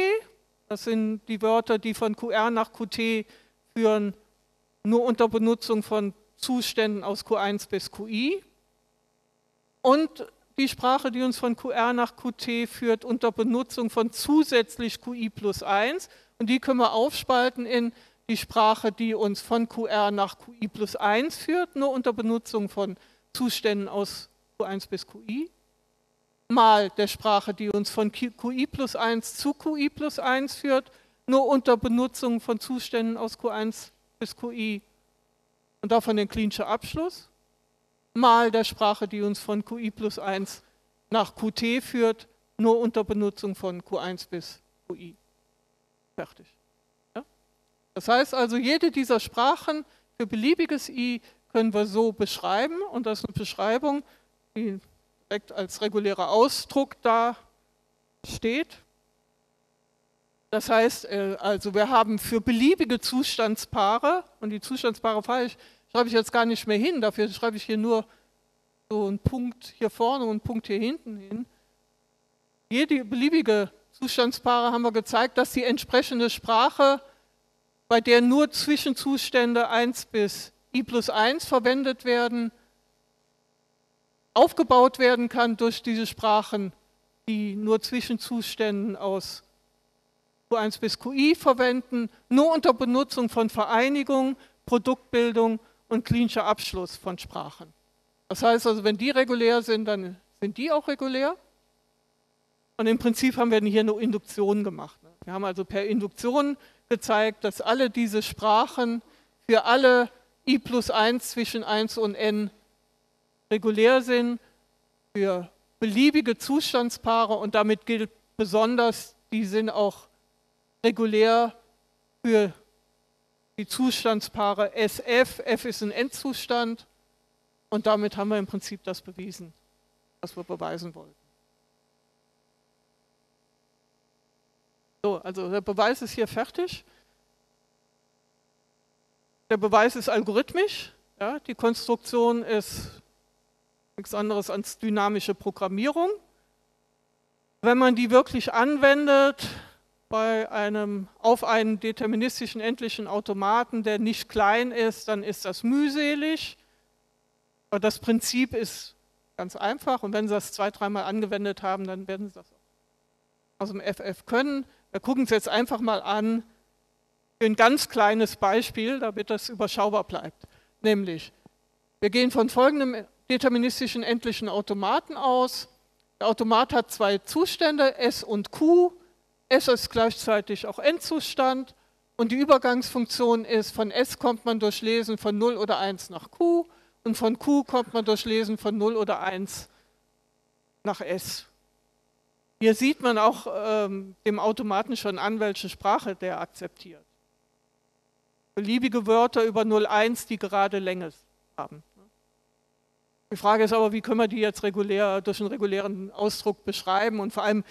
Das sind die Wörter, die von QR nach QT führen, nur unter Benutzung von Zuständen aus Q1 bis QI. Und die Sprache, die uns von QR nach QT führt, unter Benutzung von zusätzlich QI plus 1. Und die können wir aufspalten in die Sprache, die uns von QR nach QI plus 1 führt, nur unter Benutzung von Zuständen aus Q1 bis QI, mal der Sprache, die uns von QI plus 1 zu QI plus 1 führt, nur unter Benutzung von Zuständen aus Q1 bis QI und davon den Kleene'schen Abschluss, mal der Sprache, die uns von QI plus 1 nach QT führt, nur unter Benutzung von Q1 bis QI. Fertig. Ja? Das heißt also, jede dieser Sprachen für beliebiges I können wir so beschreiben, und das ist eine Beschreibung, die direkt als regulärer Ausdruck da steht. Das heißt also, wir haben für beliebige Zustandspaare, und die Zustandspaare schreibe ich jetzt gar nicht mehr hin, dafür schreibe ich hier nur so einen Punkt hier vorne und einen Punkt hier hinten hin. Jede beliebige Zustandspaare haben wir gezeigt, dass die entsprechende Sprache, bei der nur Zwischenzustände 1 bis i plus 1 verwendet werden, aufgebaut werden kann durch diese Sprachen, die nur Zwischenzuständen aus Q1 bis QI verwenden, nur unter Benutzung von Vereinigung, Produktbildung und Kleenscher Abschluss von Sprachen. Das heißt also, wenn die regulär sind, dann sind die auch regulär. Und im Prinzip haben wir hier eine Induktion gemacht. Wir haben also per Induktion gezeigt, dass alle diese Sprachen für alle i plus 1 zwischen 1 und n regulär sind, für beliebige Zustandspaare, und damit gilt besonders, die sind auch regulär für die Zustandspaare SF, F ist ein Endzustand, und damit haben wir im Prinzip das bewiesen, was wir beweisen wollten. So, also der Beweis ist hier fertig. Der Beweis ist algorithmisch, ja, die Konstruktion ist nichts anderes als dynamische Programmierung. Wenn man die wirklich anwendet, auf einen deterministischen endlichen Automaten, der nicht klein ist, dann ist das mühselig. Aber das Prinzip ist ganz einfach, und wenn Sie das 2-, 3-mal angewendet haben, dann werden Sie das aus dem FF können. Wir gucken es jetzt einfach mal an für ein ganz kleines Beispiel, damit das überschaubar bleibt. Nämlich, wir gehen von folgendem deterministischen endlichen Automaten aus. Der Automat hat 2 Zustände, S und Q. S ist gleichzeitig auch Endzustand, und die Übergangsfunktion ist, von S kommt man durch Lesen von 0 oder 1 nach Q, und von Q kommt man durch Lesen von 0 oder 1 nach S. Hier sieht man auch dem Automaten schon an, welche Sprache der akzeptiert. Beliebige Wörter über 0,1, die gerade Länge haben. Die Frage ist aber, wie können wir die jetzt regulär durch einen regulären Ausdruck beschreiben, und vor allem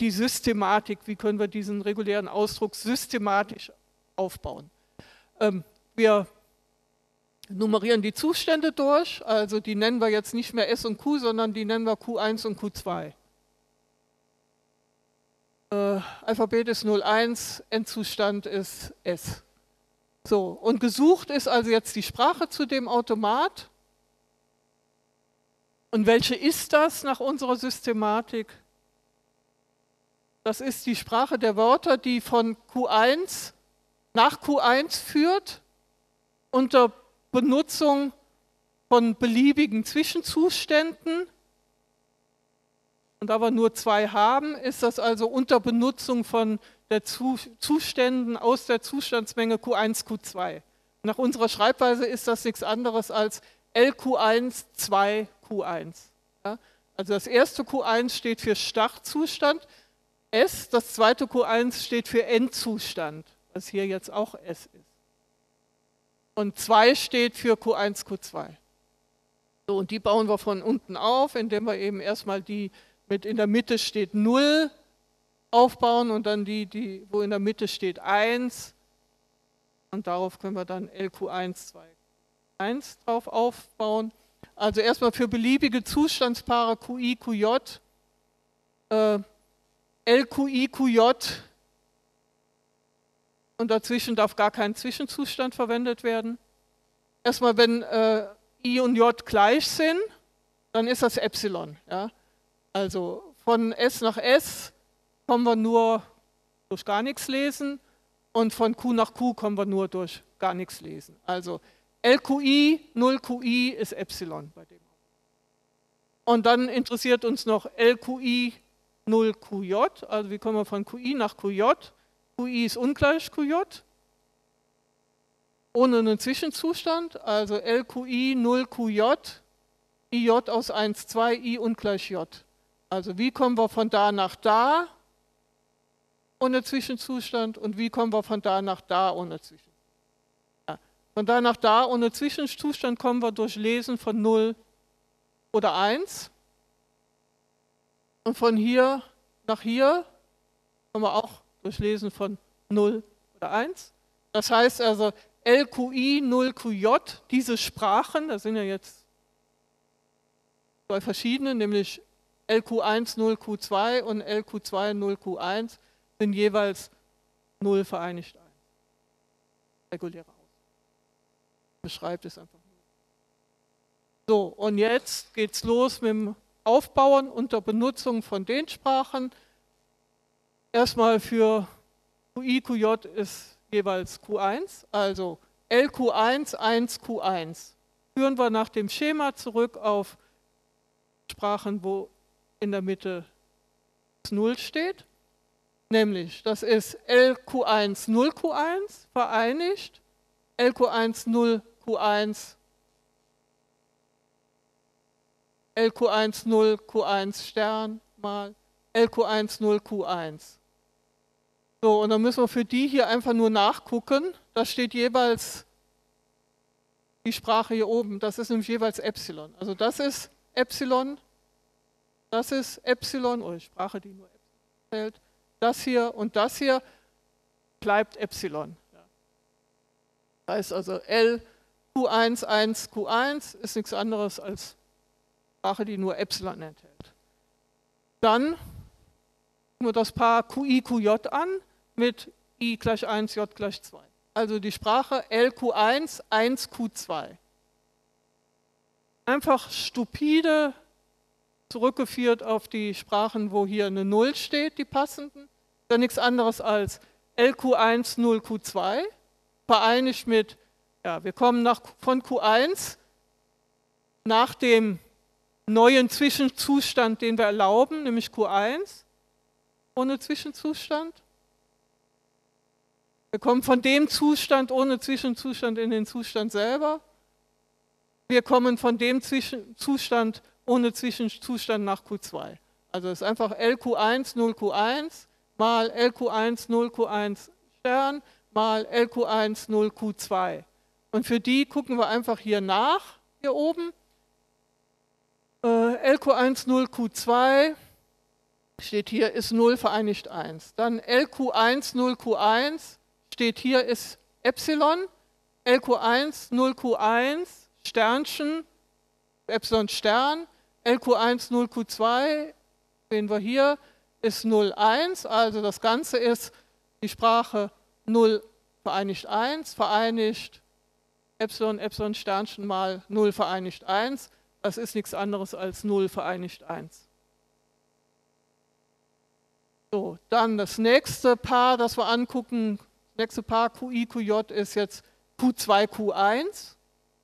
die Systematik, wie können wir diesen regulären Ausdruck systematisch aufbauen. Wir nummerieren die Zustände durch, also die nennen wir jetzt nicht mehr S und Q, sondern die nennen wir Q1 und Q2. Alphabet ist 01, Endzustand ist S. So, und gesucht ist also jetzt die Sprache zu dem Automat. Und welche ist das nach unserer Systematik? Das ist die Sprache der Wörter, die von Q1 nach Q1 führt, unter Benutzung von beliebigen Zwischenzuständen. Und da wir nur 2 haben, ist das also unter Benutzung von der Zuständen aus der Zustandsmenge Q1, Q2. Nach unserer Schreibweise ist das nichts anderes als LQ1, 2Q1. Ja? Also das erste Q1 steht für Startzustand S, das zweite Q1 steht für Endzustand, was hier jetzt auch S ist. Und 2 steht für Q1, Q2. So, und die bauen wir von unten auf, indem wir eben erstmal die mit in der Mitte steht 0 aufbauen und dann die wo in der Mitte steht 1. Und darauf können wir dann LQ1, 2Q1 drauf aufbauen. Also erstmal für beliebige Zustandspaare QI, QJ, LQI, QJ und dazwischen darf gar kein Zwischenzustand verwendet werden. Erstmal, wenn I und J gleich sind, dann ist das Epsilon. Ja? Also von S nach S kommen wir nur durch gar nichts lesen und von Q nach Q kommen wir nur durch gar nichts lesen. Also LQI, 0QI ist Epsilon bei dem. Und dann interessiert uns noch LQI, 0QJ, also wie kommen wir von QI nach QJ? QI ist ungleich QJ, ohne einen Zwischenzustand, also LQI, 0QJ, IJ aus 1, 2, I ungleich J. Also wie kommen wir von da nach da ohne Zwischenzustand und wie kommen wir von da nach da ohne Zwischenzustand? Ja. Von da nach da ohne Zwischenzustand kommen wir durch Lesen von 0 oder 1. Und von hier nach hier kommen wir auch durch Lesen von 0 oder 1. Das heißt also LQI, 0QJ, diese Sprachen, das sind ja jetzt zwei verschiedene, nämlich LQ1, 0Q2 und LQ2, 0Q1, sind jeweils 0 vereinigt 1. Reguläre Ausdruck. Beschreibt es einfach nur. So, und jetzt geht's los mit dem Aufbauen unter Benutzung von den Sprachen. Erstmal für QI, QJ ist jeweils Q1, also LQ1, 1Q1. Führen wir nach dem Schema zurück auf Sprachen, wo in der Mitte 0 steht. Nämlich, das ist LQ1, 0Q1 vereinigt, LQ1, 0Q1 LQ1, 0Q1 Stern mal LQ1, 0Q1. So, und dann müssen wir für die hier einfach nur nachgucken. Da steht jeweils die Sprache hier oben. Das ist nämlich jeweils Epsilon. Also das ist Epsilon, oder Sprache, die nur Epsilon enthält. Das hier und das hier bleibt Epsilon. Das heißt also LQ1, 1Q1 ist nichts anderes als Sprache, die nur Epsilon enthält. Dann gucken wir das Paar QI, QJ an mit I gleich 1, J gleich 2. Also die Sprache LQ1, 1Q2. Einfach stupide zurückgeführt auf die Sprachen, wo hier eine 0 steht, die passenden. Dann nichts anderes als LQ1, 0Q2, vereinigt mit, ja, wir kommen von Q1 nach dem neuen Zwischenzustand, den wir erlauben, nämlich Q1, ohne Zwischenzustand. Wir kommen von dem Zustand ohne Zwischenzustand in den Zustand selber. Wir kommen von dem Zustand ohne Zwischenzustand nach Q2. Also es ist einfach LQ1, 0Q1 mal LQ1, 0Q1 Stern mal LQ1, 0Q2. Und für die gucken wir einfach hier nach, hier oben. LQ1, 0Q2 steht hier, ist 0 vereinigt 1. Dann LQ1, 0Q1 steht hier, ist Epsilon. LQ1, 0Q1 Sternchen, Epsilon Stern. LQ1, 0Q2 sehen wir hier, ist 0, 1. Also das Ganze ist die Sprache 0 vereinigt 1, vereinigt Epsilon, Epsilon Sternchen mal 0 vereinigt 1. Das ist nichts anderes als 0 vereinigt 1. So, dann das nächste Paar, das wir angucken, das nächste Paar QI, QJ ist jetzt Q2, Q1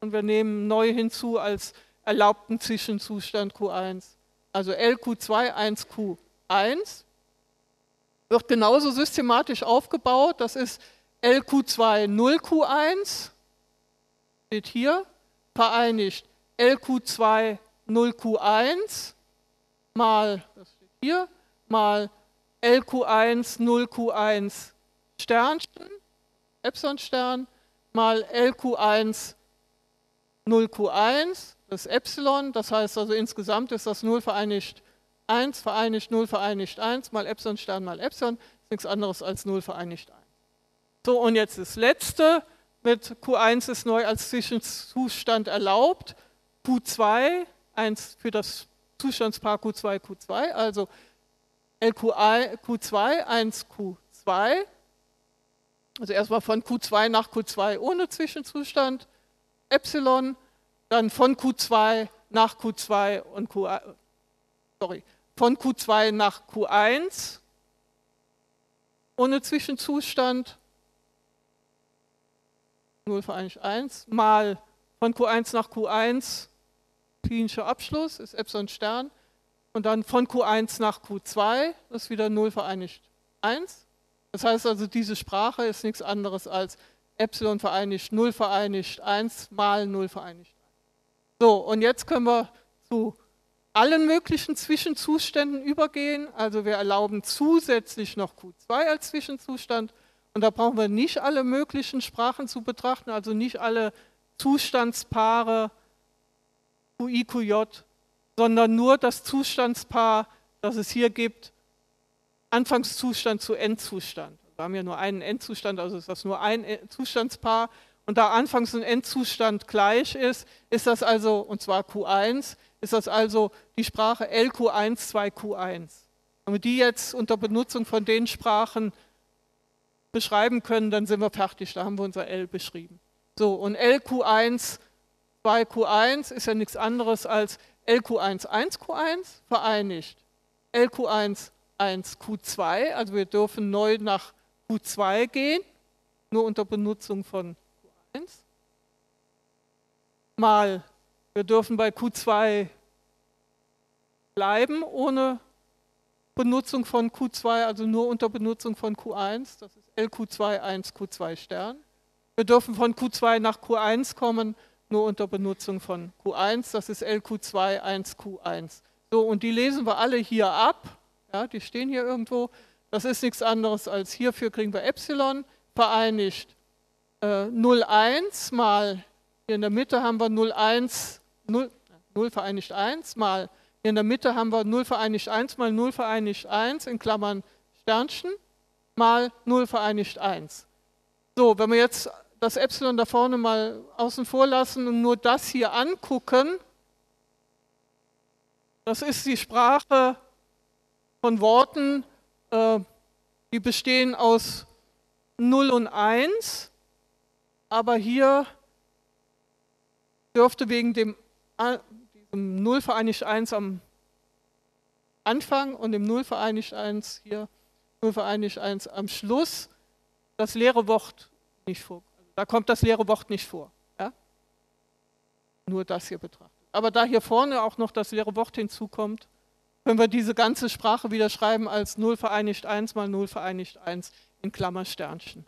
und wir nehmen neu hinzu als erlaubten Zwischenzustand Q1. Also LQ2, 1Q1 wird genauso systematisch aufgebaut, das ist LQ2, 0Q1 steht hier, vereinigt LQ2 0Q1 mal, das steht hier, mal LQ1 0Q1 Sternchen, Epsilon Stern, mal LQ1 0Q1, das Epsilon, das heißt also insgesamt ist das 0 vereinigt 1, vereinigt 0, vereinigt 1, mal Epsilon Stern, mal Epsilon, ist nichts anderes als 0 vereinigt 1. So, und jetzt das Letzte, mit Q1 ist neu als Zwischenzustand erlaubt, Q2, 1 für das Zustandspaar Q2, Q2, also LQI, Q2, 1, Q2, also erstmal von Q2 nach Q2 ohne Zwischenzustand, Epsilon, dann von Q2 nach Q2 und Q1, von Q2 nach Q1 ohne Zwischenzustand, 0 vereinigt 1, mal von Q1 nach Q1, kleinscher Abschluss, ist Epsilon Stern, und dann von Q1 nach Q2, das ist wieder 0 vereinigt 1. Das heißt also, diese Sprache ist nichts anderes als Epsilon vereinigt 0 vereinigt 1 mal 0 vereinigt 1. So, und jetzt können wir zu allen möglichen Zwischenzuständen übergehen. Also wir erlauben zusätzlich noch Q2 als Zwischenzustand. Und da brauchen wir nicht alle möglichen Sprachen zu betrachten, also nicht alle Zustandspaare QI, QJ, sondern nur das Zustandspaar, das es hier gibt, Anfangszustand zu Endzustand. Wir haben ja nur einen Endzustand, also ist das nur ein Zustandspaar. Und da Anfangs- und Endzustand gleich ist, ist das also, und zwar Q1, ist das also die Sprache LQ1, 2Q1. Wenn wir die jetzt unter Benutzung von den Sprachen beschreiben können, dann sind wir fertig, da haben wir unser L beschrieben. So, und LQ1, 2Q1 ist ja nichts anderes als LQ1, 1Q1 vereinigt. LQ1, 1Q2, also wir dürfen neu nach Q2 gehen, nur unter Benutzung von Q1, mal wir dürfen bei Q2 bleiben ohne Benutzung von Q2, also nur unter Benutzung von Q1, das ist LQ2, 1, Q2 Stern. Wir dürfen von Q2 nach Q1 kommen, nur unter Benutzung von Q1, das ist LQ2, 1, Q1. So, und die lesen wir alle hier ab, ja, die stehen hier irgendwo. Das ist nichts anderes als hierfür kriegen wir Epsilon, vereinigt 0,1 mal, hier in der Mitte haben wir 0 vereinigt 1 mal, hier in der Mitte haben wir 0 vereinigt 1 mal 0 vereinigt 1 in Klammern Sternchen mal 0 vereinigt 1. So, wenn wir jetzt das Epsilon da vorne mal außen vor lassen und nur das hier angucken, das ist die Sprache von Worten, die bestehen aus 0 und 1, aber hier dürfte wegen dem 0 vereinigt 1 am Anfang und dem 0 vereinigt 1 hier, 0 vereinigt 1 am Schluss, das leere Wort nicht vor. Also da kommt das leere Wort nicht vor. Ja? Nur das hier betrachtet. Aber da hier vorne auch noch das leere Wort hinzukommt, können wir diese ganze Sprache wieder schreiben als 0 vereinigt 1 mal 0 vereinigt 1 in Klammer Sternchen.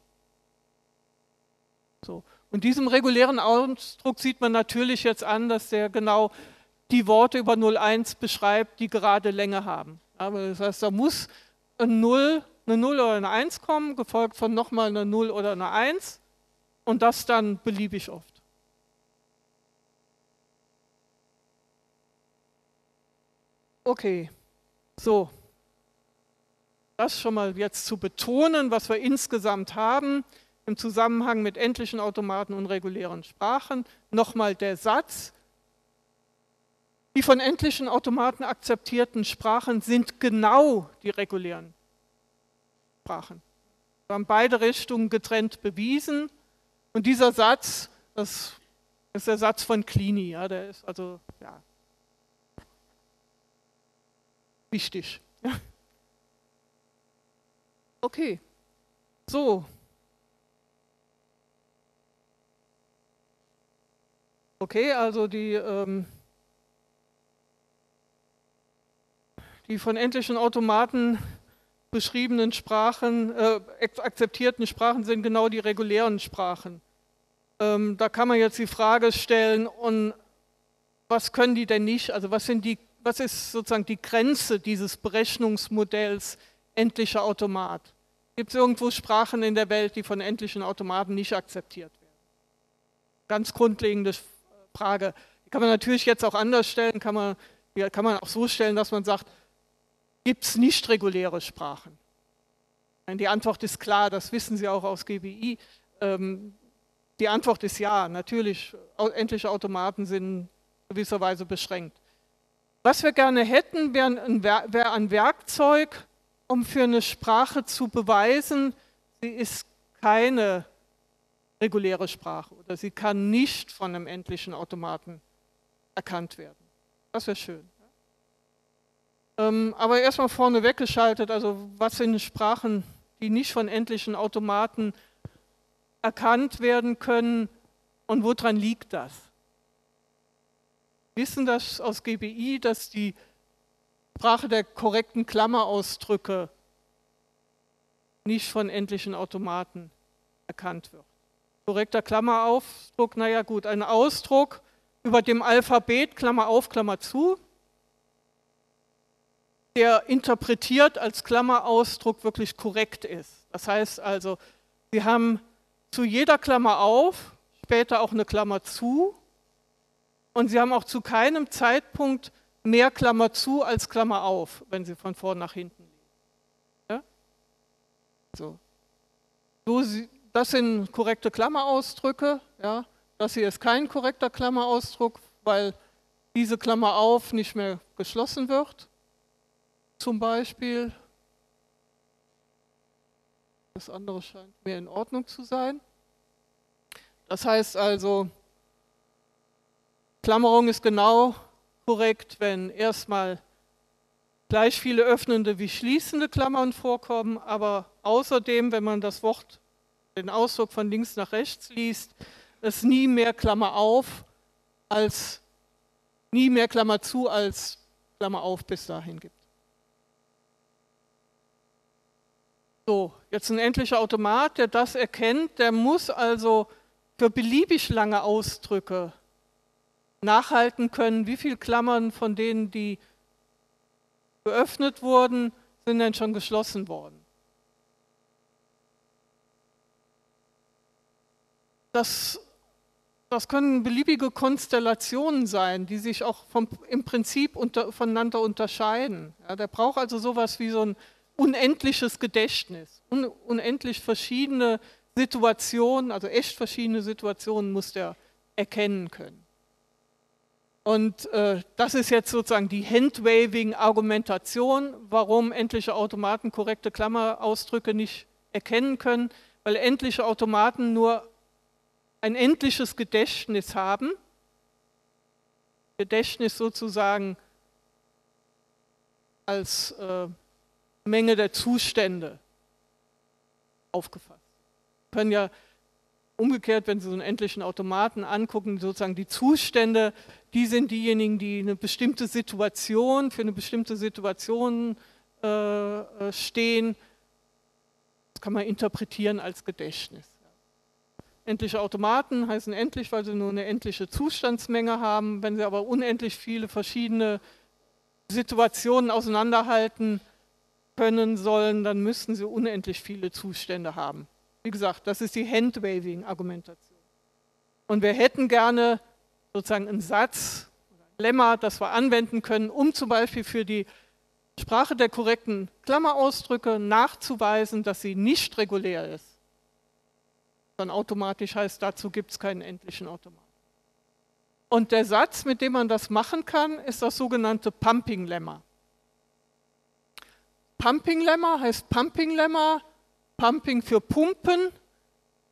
So. Und diesem regulären Ausdruck sieht man natürlich jetzt an, dass der genau die Worte über 0,1 beschreibt, die gerade Länge haben. Aber das heißt, da muss eine 0 oder eine 1 kommen, gefolgt von nochmal einer 0 oder einer 1 und das dann beliebig oft. Okay, so. Das schon mal jetzt zu betonen, was wir insgesamt haben. Im Zusammenhang mit endlichen Automaten und regulären Sprachen. Nochmal der Satz. Die von endlichen Automaten akzeptierten Sprachen sind genau die regulären Sprachen. Wir haben beide Richtungen getrennt bewiesen. Und dieser Satz, das ist der Satz von Kleene, ja, der ist also ja, wichtig. Okay, so. Okay, also die von endlichen Automaten beschriebenen Sprachen, akzeptierten Sprachen sind genau die regulären Sprachen. Da kann man jetzt die Frage stellen, und was können die denn nicht, also was ist sozusagen die Grenze dieses Berechnungsmodells endlicher Automat? Gibt es irgendwo Sprachen in der Welt, die von endlichen Automaten nicht akzeptiert werden? Ganz grundlegende Frage. Die kann man natürlich jetzt auch anders stellen, kann man auch so stellen, dass man sagt, gibt es nicht reguläre Sprachen? Die Antwort ist klar, das wissen Sie auch aus GBI. Die Antwort ist ja, natürlich, endliche Automaten sind gewisserweise beschränkt. Was wir gerne hätten, wäre ein Werkzeug, um für eine Sprache zu beweisen, sie ist keine reguläre Sprache oder sie kann nicht von einem endlichen Automaten erkannt werden. Das wäre schön. Aber erstmal vorne weggeschaltet, also was sind Sprachen, die nicht von endlichen Automaten erkannt werden können und woran liegt das? Wir wissen das aus GBI, dass die Sprache der korrekten Klammerausdrücke nicht von endlichen Automaten erkannt wird. Korrekter Klammerausdruck, naja gut, ein Ausdruck über dem Alphabet, Klammer auf, Klammer zu, der interpretiert als Klammerausdruck wirklich korrekt ist. Das heißt also, Sie haben zu jeder Klammer auf, später auch eine Klammer zu und Sie haben auch zu keinem Zeitpunkt mehr Klammer zu als Klammer auf, wenn Sie von vorn nach hinten lesen. Ja? So. Das sind korrekte Klammerausdrücke. Ja? Das hier ist kein korrekter Klammerausdruck, weil diese Klammer auf nicht mehr geschlossen wird. Zum Beispiel. Das andere scheint mir in Ordnung zu sein. Das heißt also, Klammerung ist genau korrekt, wenn erstmal gleich viele öffnende wie schließende Klammern vorkommen, aber außerdem, wenn man das Wort, den Ausdruck von links nach rechts liest, es nie mehr Klammer auf als, nie mehr Klammer zu als Klammer auf bis dahin gibt. So, jetzt ein endlicher Automat, der das erkennt, der muss also für beliebig lange Ausdrücke nachhalten können, wie viele Klammern von denen, die geöffnet wurden, sind denn schon geschlossen worden. Das können beliebige Konstellationen sein, die sich auch im Prinzip voneinander unterscheiden. Ja, der braucht also sowas wie so ein unendliches Gedächtnis, unendlich verschiedene Situationen, also echt verschiedene Situationen muss der erkennen können. Und das ist jetzt sozusagen die Handwaving-Argumentation, warum endliche Automaten korrekte Klammerausdrücke nicht erkennen können, weil endliche Automaten nur ein endliches Gedächtnis haben. Gedächtnis sozusagen als Menge der Zustände aufgefasst. Wir können ja umgekehrt, wenn Sie so einen endlichen Automaten angucken, sozusagen die Zustände, die sind diejenigen, die eine bestimmte Situation, für eine bestimmte Situation stehen. Das kann man interpretieren als Gedächtnis. Endliche Automaten heißen endlich, weil sie nur eine endliche Zustandsmenge haben. Wenn sie aber unendlich viele verschiedene Situationen auseinanderhalten können sollen, dann müssten sie unendlich viele Zustände haben. Wie gesagt, das ist die Handwaving-Argumentation. Und wir hätten gerne sozusagen einen Satz, ein Lemma, das wir anwenden können, um zum Beispiel für die Sprache der korrekten Klammerausdrücke nachzuweisen, dass sie nicht regulär ist. Dann automatisch heißt, dazu gibt es keinen endlichen Automaten. Und der Satz, mit dem man das machen kann, ist das sogenannte Pumping-Lemma. Pumping-Lemma heißt Pumping-Lemma, Pumping für Pumpen,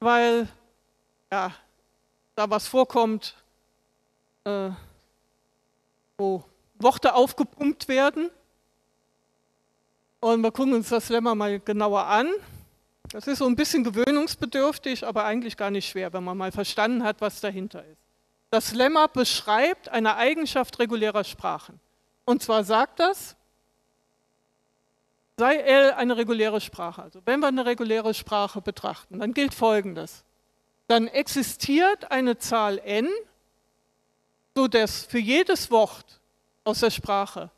weil ja, da was vorkommt, wo Worte aufgepumpt werden. Und wir gucken uns das Lemma mal genauer an. Das ist so ein bisschen gewöhnungsbedürftig, aber eigentlich gar nicht schwer, wenn man mal verstanden hat, was dahinter ist. Das Lemma beschreibt eine Eigenschaft regulärer Sprachen. Und zwar sagt das, sei L eine reguläre Sprache. Also wenn wir eine reguläre Sprache betrachten, dann gilt Folgendes. Dann existiert eine Zahl n, so dass für jedes Wort aus der Sprache,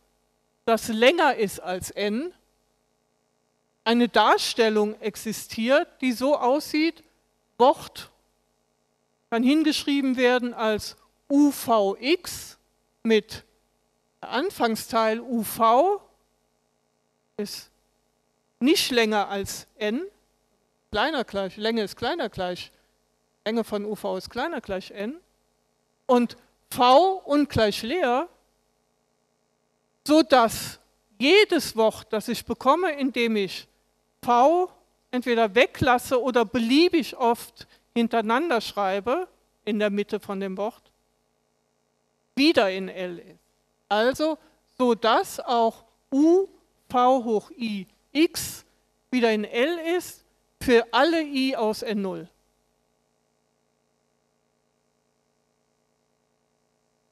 das länger ist als n, eine Darstellung existiert, die so aussieht, Wort kann hingeschrieben werden als uvx mit Anfangsteil uv ist nicht länger als n, kleiner gleich, Länge ist kleiner gleich, Länge von uv ist kleiner gleich n und v ungleich leer, sodass jedes Wort, das ich bekomme, indem ich v entweder weglasse oder beliebig oft hintereinander schreibe, in der Mitte von dem Wort, wieder in L ist. Also, sodass auch u v hoch i x wieder in L ist für alle i aus N0.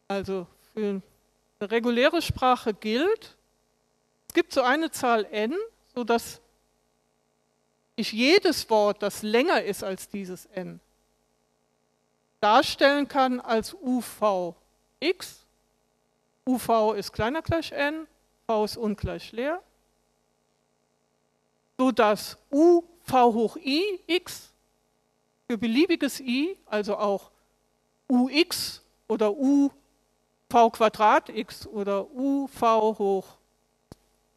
Also für eine reguläre Sprache gilt, es gibt so eine Zahl n, sodass ich jedes Wort, das länger ist als dieses n, darstellen kann als uvx. uv ist kleiner gleich n, v ist ungleich leer, sodass uv hoch i x für beliebiges i, also auch ux oder uv Quadrat x oder uv hoch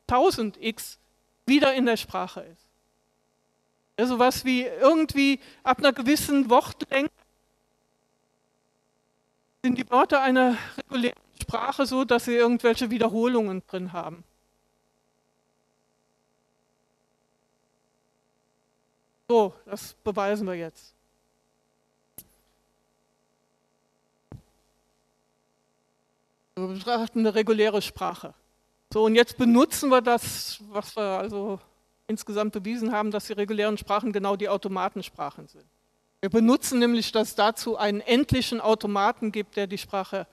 1000x wieder in der Sprache ist. Also was wie irgendwie ab einer gewissen Wortlänge sind die Worte einer regulären Sprache so, dass sie irgendwelche Wiederholungen drin haben. So, das beweisen wir jetzt. Wir betrachten eine reguläre Sprache. So, und jetzt benutzen wir das, was wir also insgesamt bewiesen haben, dass die regulären Sprachen genau die Automatensprachen sind. Wir benutzen nämlich, dass es dazu einen endlichen Automaten gibt, der die Sprache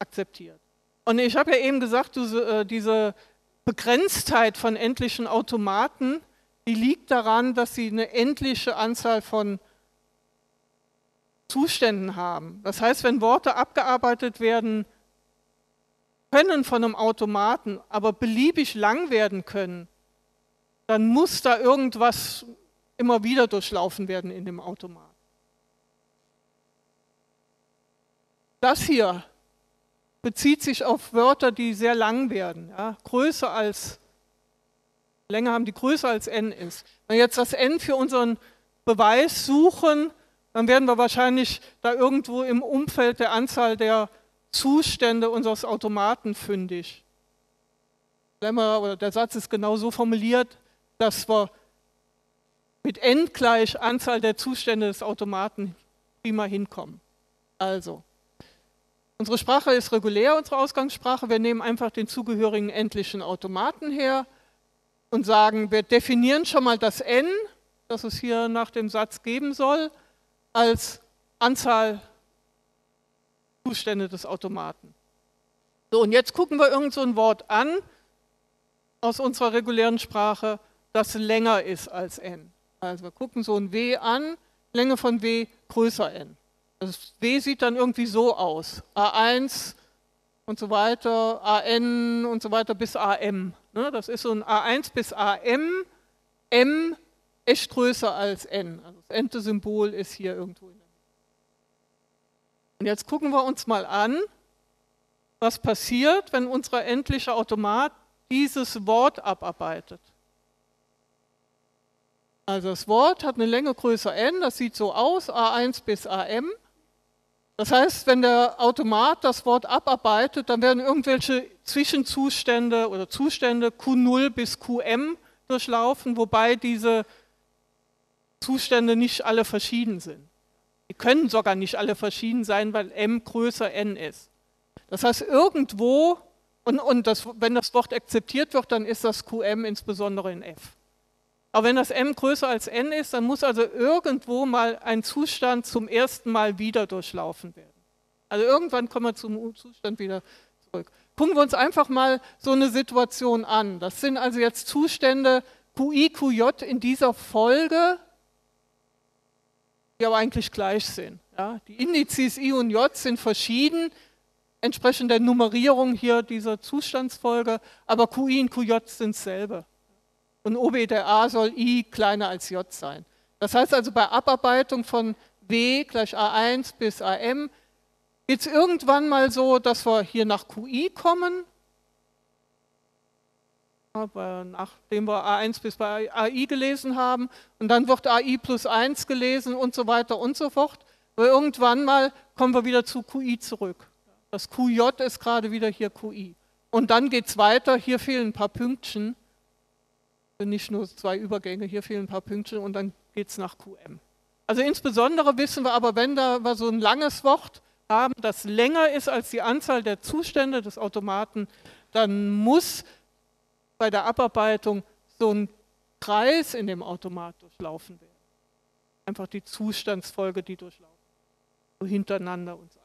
akzeptiert. Und ich habe ja eben gesagt, diese Begrenztheit von endlichen Automaten, die liegt daran, dass sie eine endliche Anzahl von Zuständen haben. Das heißt, wenn Worte abgearbeitet werden können von einem Automaten, aber beliebig lang werden können, dann muss da irgendwas immer wieder durchlaufen werden in dem Automaten. Das hier bezieht sich auf Wörter, die sehr lang werden, ja, größer als Länge haben, die größer als n ist. Wenn wir jetzt das n für unseren Beweis suchen, dann werden wir wahrscheinlich da irgendwo im Umfeld der Anzahl der Zustände unseres Automaten fündig. Der Satz ist genau so formuliert, dass wir mit n gleich Anzahl der Zustände des Automaten prima hinkommen. Also, unsere Sprache ist regulär, unsere Ausgangssprache. Wir nehmen einfach den zugehörigen endlichen Automaten her und sagen, wir definieren schon mal das n, das es hier nach dem Satz geben soll, als Anzahl Zustände des Automaten. So, und jetzt gucken wir irgend so ein Wort an aus unserer regulären Sprache, das länger ist als n. Also wir gucken so ein w an, Länge von w größer n. Das w sieht dann irgendwie so aus, a1 und so weiter, an und so weiter bis am. Das ist so ein a1 bis am, m echt größer als n. Also das nte Symbol ist hier irgendwo in der Mitte. Und jetzt gucken wir uns mal an, was passiert, wenn unser endlicher Automat dieses Wort abarbeitet. Also das Wort hat eine Länge größer n, das sieht so aus, a1 bis am. Das heißt, wenn der Automat das Wort abarbeitet, dann werden irgendwelche Zwischenzustände oder Zustände q0 bis qm durchlaufen, wobei diese Zustände nicht alle verschieden sind. Die können sogar nicht alle verschieden sein, weil m größer n ist. Das heißt, irgendwo, wenn das Wort akzeptiert wird, dann ist das qm insbesondere in f. Aber wenn das m größer als n ist, dann muss also irgendwo mal ein Zustand zum ersten Mal wieder durchlaufen werden. Also irgendwann kommen wir zum Zustand wieder zurück. Gucken wir uns einfach mal so eine Situation an. Das sind also jetzt Zustände qi, qj in dieser Folge, die aber eigentlich gleich sind. Ja, die Indizes i und j sind verschieden, entsprechend der Nummerierung hier dieser Zustandsfolge, aber QI und QJ sind dasselbe. Und OBDA soll I kleiner als J sein. Das heißt also, bei Abarbeitung von W gleich A1 bis AM geht es irgendwann mal so, dass wir hier nach QI kommen, aber nachdem wir A1 bis bei AI gelesen haben, und dann wird AI plus 1 gelesen und so weiter und so fort. Aber irgendwann mal kommen wir wieder zu QI zurück. Das QJ ist gerade wieder hier QI. Und dann geht es weiter, hier fehlen ein paar Pünktchen, nicht nur zwei Übergänge, hier fehlen ein paar Pünktchen und dann geht es nach QM. Also insbesondere wissen wir aber, wenn da so ein langes Wort haben, das länger ist als die Anzahl der Zustände des Automaten, dann muss bei der Abarbeitung so ein Kreis in dem Automat durchlaufen werden. Einfach die Zustandsfolge, die durchlaufen. So hintereinander und so.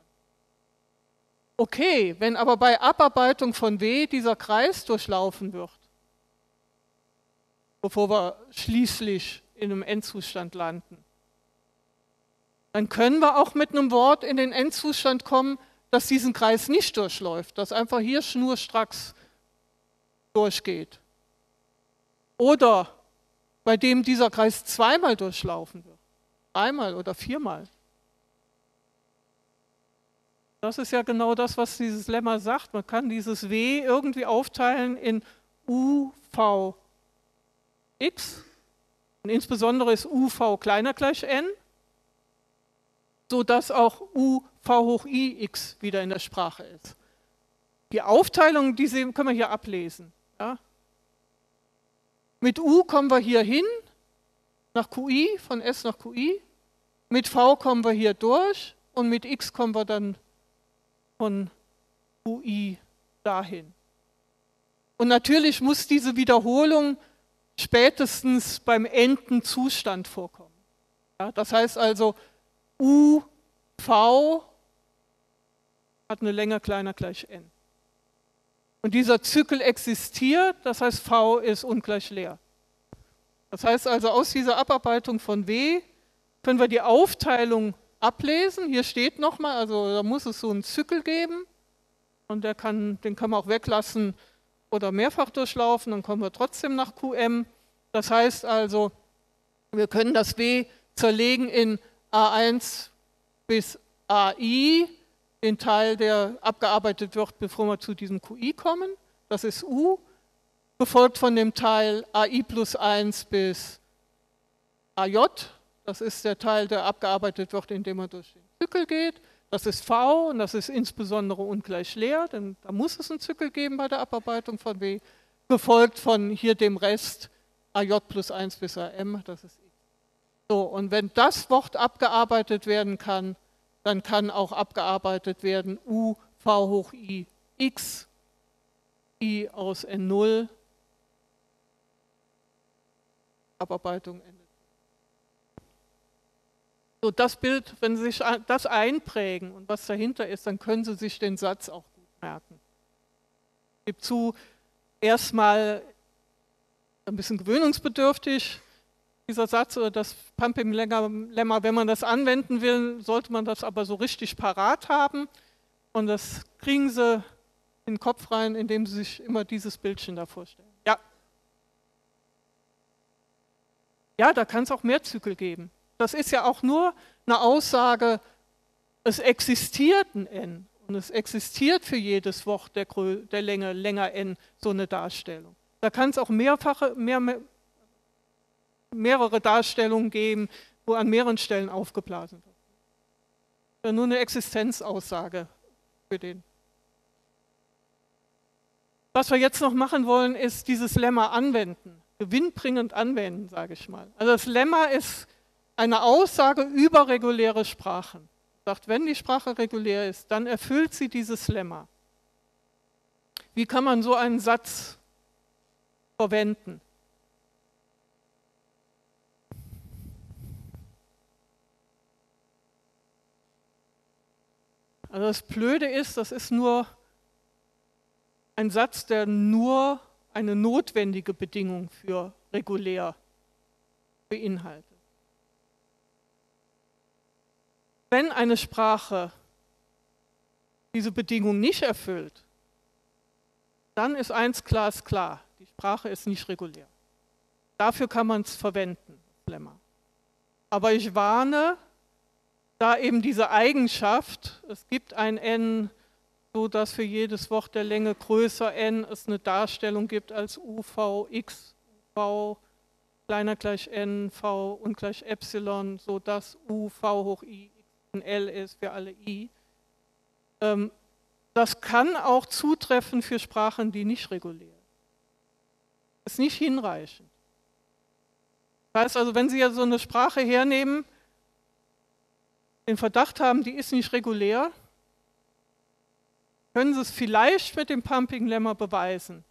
Okay, wenn aber bei Abarbeitung von W dieser Kreis durchlaufen wird, bevor wir schließlich in einem Endzustand landen, dann können wir auch mit einem Wort in den Endzustand kommen, das diesen Kreis nicht durchläuft, das einfach hier schnurstracks durchgeht. Oder bei dem dieser Kreis zweimal durchlaufen wird, einmal oder viermal. Das ist ja genau das, was dieses Lemma sagt. Man kann dieses W irgendwie aufteilen in U, V, X. Und insbesondere ist U, V kleiner gleich N, sodass auch U, V hoch I, X wieder in der Sprache ist. Die Aufteilung, die können wir hier ablesen. Ja? Mit U kommen wir hier hin, nach QI, von S nach QI. Mit V kommen wir hier durch und mit X kommen wir dann von QI dahin. Und natürlich muss diese Wiederholung spätestens beim Endenzustand vorkommen. Ja, das heißt also, U, V hat eine Länge kleiner gleich N. Und dieser Zyklus existiert, das heißt, V ist ungleich leer. Das heißt also, aus dieser Abarbeitung von W können wir die Aufteilung ablesen. Hier steht nochmal, also da muss es so einen Zyklus geben und den kann man auch weglassen oder mehrfach durchlaufen, dann kommen wir trotzdem nach QM. Das heißt also, wir können das W zerlegen in A1 bis AI, den Teil, der abgearbeitet wird, bevor wir zu diesem QI kommen, das ist U, gefolgt von dem Teil AI plus 1 bis AJ, das ist der Teil, der abgearbeitet wird, indem er durch den Zyklus geht. Das ist V und das ist insbesondere ungleich leer, denn da muss es einen Zyklus geben bei der Abarbeitung von W, gefolgt von hier dem Rest AJ plus 1 bis AM, das ist X. So, und wenn das Wort abgearbeitet werden kann, dann kann auch abgearbeitet werden U, V hoch I, X, I aus N0, Abarbeitung N0. So, das Bild, wenn Sie sich das einprägen und was dahinter ist, dann können Sie sich den Satz auch gut merken. Ich gebe zu, erstmal ein bisschen gewöhnungsbedürftig, dieser Satz oder das Pumping-Lemma, wenn man das anwenden will, sollte man das aber so richtig parat haben. Und das kriegen Sie in den Kopf rein, indem Sie sich immer dieses Bildchen da vorstellen. Ja, ja, da kann es auch mehr Zyklus geben. Das ist ja auch nur eine Aussage, es existiert ein N und es existiert für jedes Wort der Länge länger N so eine Darstellung. Da kann es auch mehrere Darstellungen geben, wo an mehreren Stellen aufgeblasen wird. Das ist ja nur eine Existenzaussage für den. Was wir jetzt noch machen wollen, ist dieses Lemma anwenden, gewinnbringend anwenden, sage ich mal. Also das Lemma ist eine Aussage über reguläre Sprachen. Sagt, wenn die Sprache regulär ist, dann erfüllt sie dieses Lemma. Wie kann man so einen Satz verwenden? Also das Blöde ist, das ist nur ein Satz, der nur eine notwendige Bedingung für regulär beinhaltet. Wenn eine Sprache diese Bedingung nicht erfüllt, dann ist eins glasklar, die Sprache ist nicht regulär. Dafür kann man es verwenden, Lemma. Aber ich warne, da eben diese Eigenschaft, es gibt ein N, so dass für jedes Wort der Länge größer N es eine Darstellung gibt als U, V, X, V, kleiner gleich N, V und gleich Epsilon, so dass U, V hoch I, X und L ist für alle I. Das kann auch zutreffen für Sprachen, die nicht regulär sind. Ist nicht hinreichend. Das heißt also, wenn Sie ja so eine Sprache hernehmen, den Verdacht haben, die ist nicht regulär, können Sie es vielleicht mit dem Pumping-Lemma beweisen.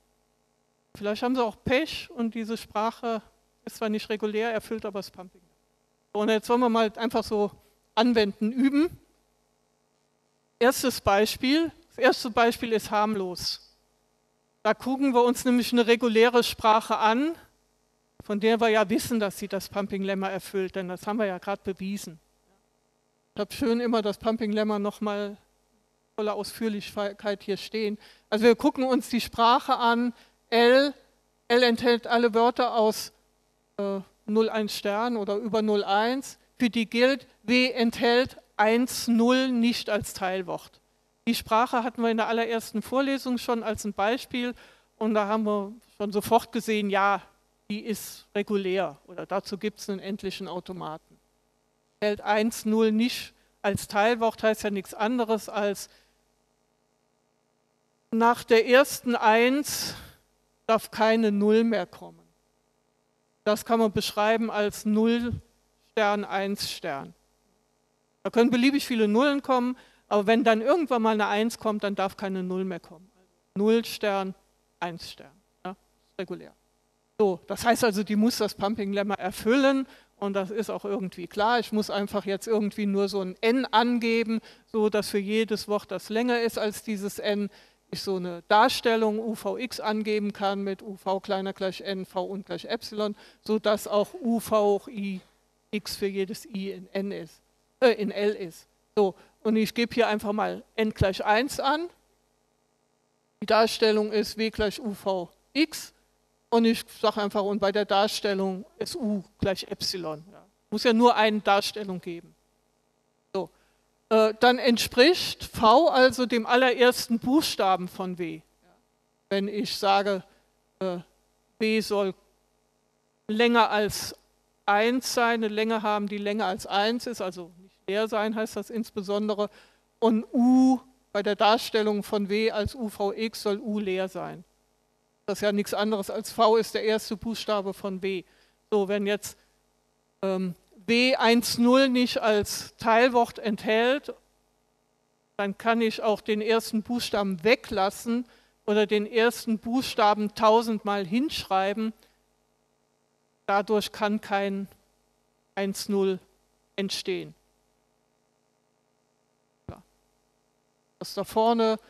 Vielleicht haben Sie auch Pech und diese Sprache ist zwar nicht regulär, erfüllt aber das Pumping-Lemma. Und jetzt wollen wir mal einfach so anwenden, üben. Erstes Beispiel. Das erste Beispiel ist harmlos. Da gucken wir uns nämlich eine reguläre Sprache an, von der wir ja wissen, dass sie das Pumping-Lemma erfüllt, denn das haben wir ja gerade bewiesen. Ich habe schön immer das Pumping-Lemma nochmal voller Ausführlichkeit hier stehen. Also wir gucken uns die Sprache an, L enthält alle Wörter aus 01 Stern oder über 01, für die gilt, W enthält 1,0 nicht als Teilwort. Die Sprache hatten wir in der allerersten Vorlesung schon als ein Beispiel und da haben wir schon sofort gesehen, ja, die ist regulär oder dazu gibt es einen endlichen Automaten. Enthält 1,0 nicht als Teilwort, heißt ja nichts anderes als nach der ersten 1 darf keine 0 mehr kommen. Das kann man beschreiben als 0 Stern, 1 Stern. Da können beliebig viele Nullen kommen, aber wenn dann irgendwann mal eine 1 kommt, dann darf keine 0 mehr kommen. 0 Stern, 1 Stern, ja, ist regulär. So, das heißt also, die muss das Pumping-Lemma erfüllen und das ist auch irgendwie klar. Ich muss einfach jetzt irgendwie nur so ein N angeben, so dass für jedes Wort, das länger ist als dieses N, ich so eine Darstellung UVX angeben kann mit UV kleiner gleich N, V und gleich Epsilon, so dass auch UV hoch I, X für jedes I in N ist, in L ist. So, und ich gebe hier einfach mal N gleich 1 an. Die Darstellung ist W gleich UVX. Und ich sage einfach, und bei der Darstellung ist U gleich Epsilon. Ja. Muss ja nur eine Darstellung geben. So. Dann entspricht V also dem allerersten Buchstaben von W. Wenn ich sage, W soll länger als 1 sein, eine Länge haben, die länger als 1 ist, also nicht leer sein, heißt das insbesondere. Und U bei der Darstellung von W als UVX soll U leer sein. Das ist ja nichts anderes als V ist der erste Buchstabe von W. So, wenn jetzt W 1,0 nicht als Teilwort enthält, dann kann ich auch den ersten Buchstaben weglassen oder den ersten Buchstaben 1000-mal hinschreiben. Dadurch kann kein 1,0 entstehen. Ja. Das da vorne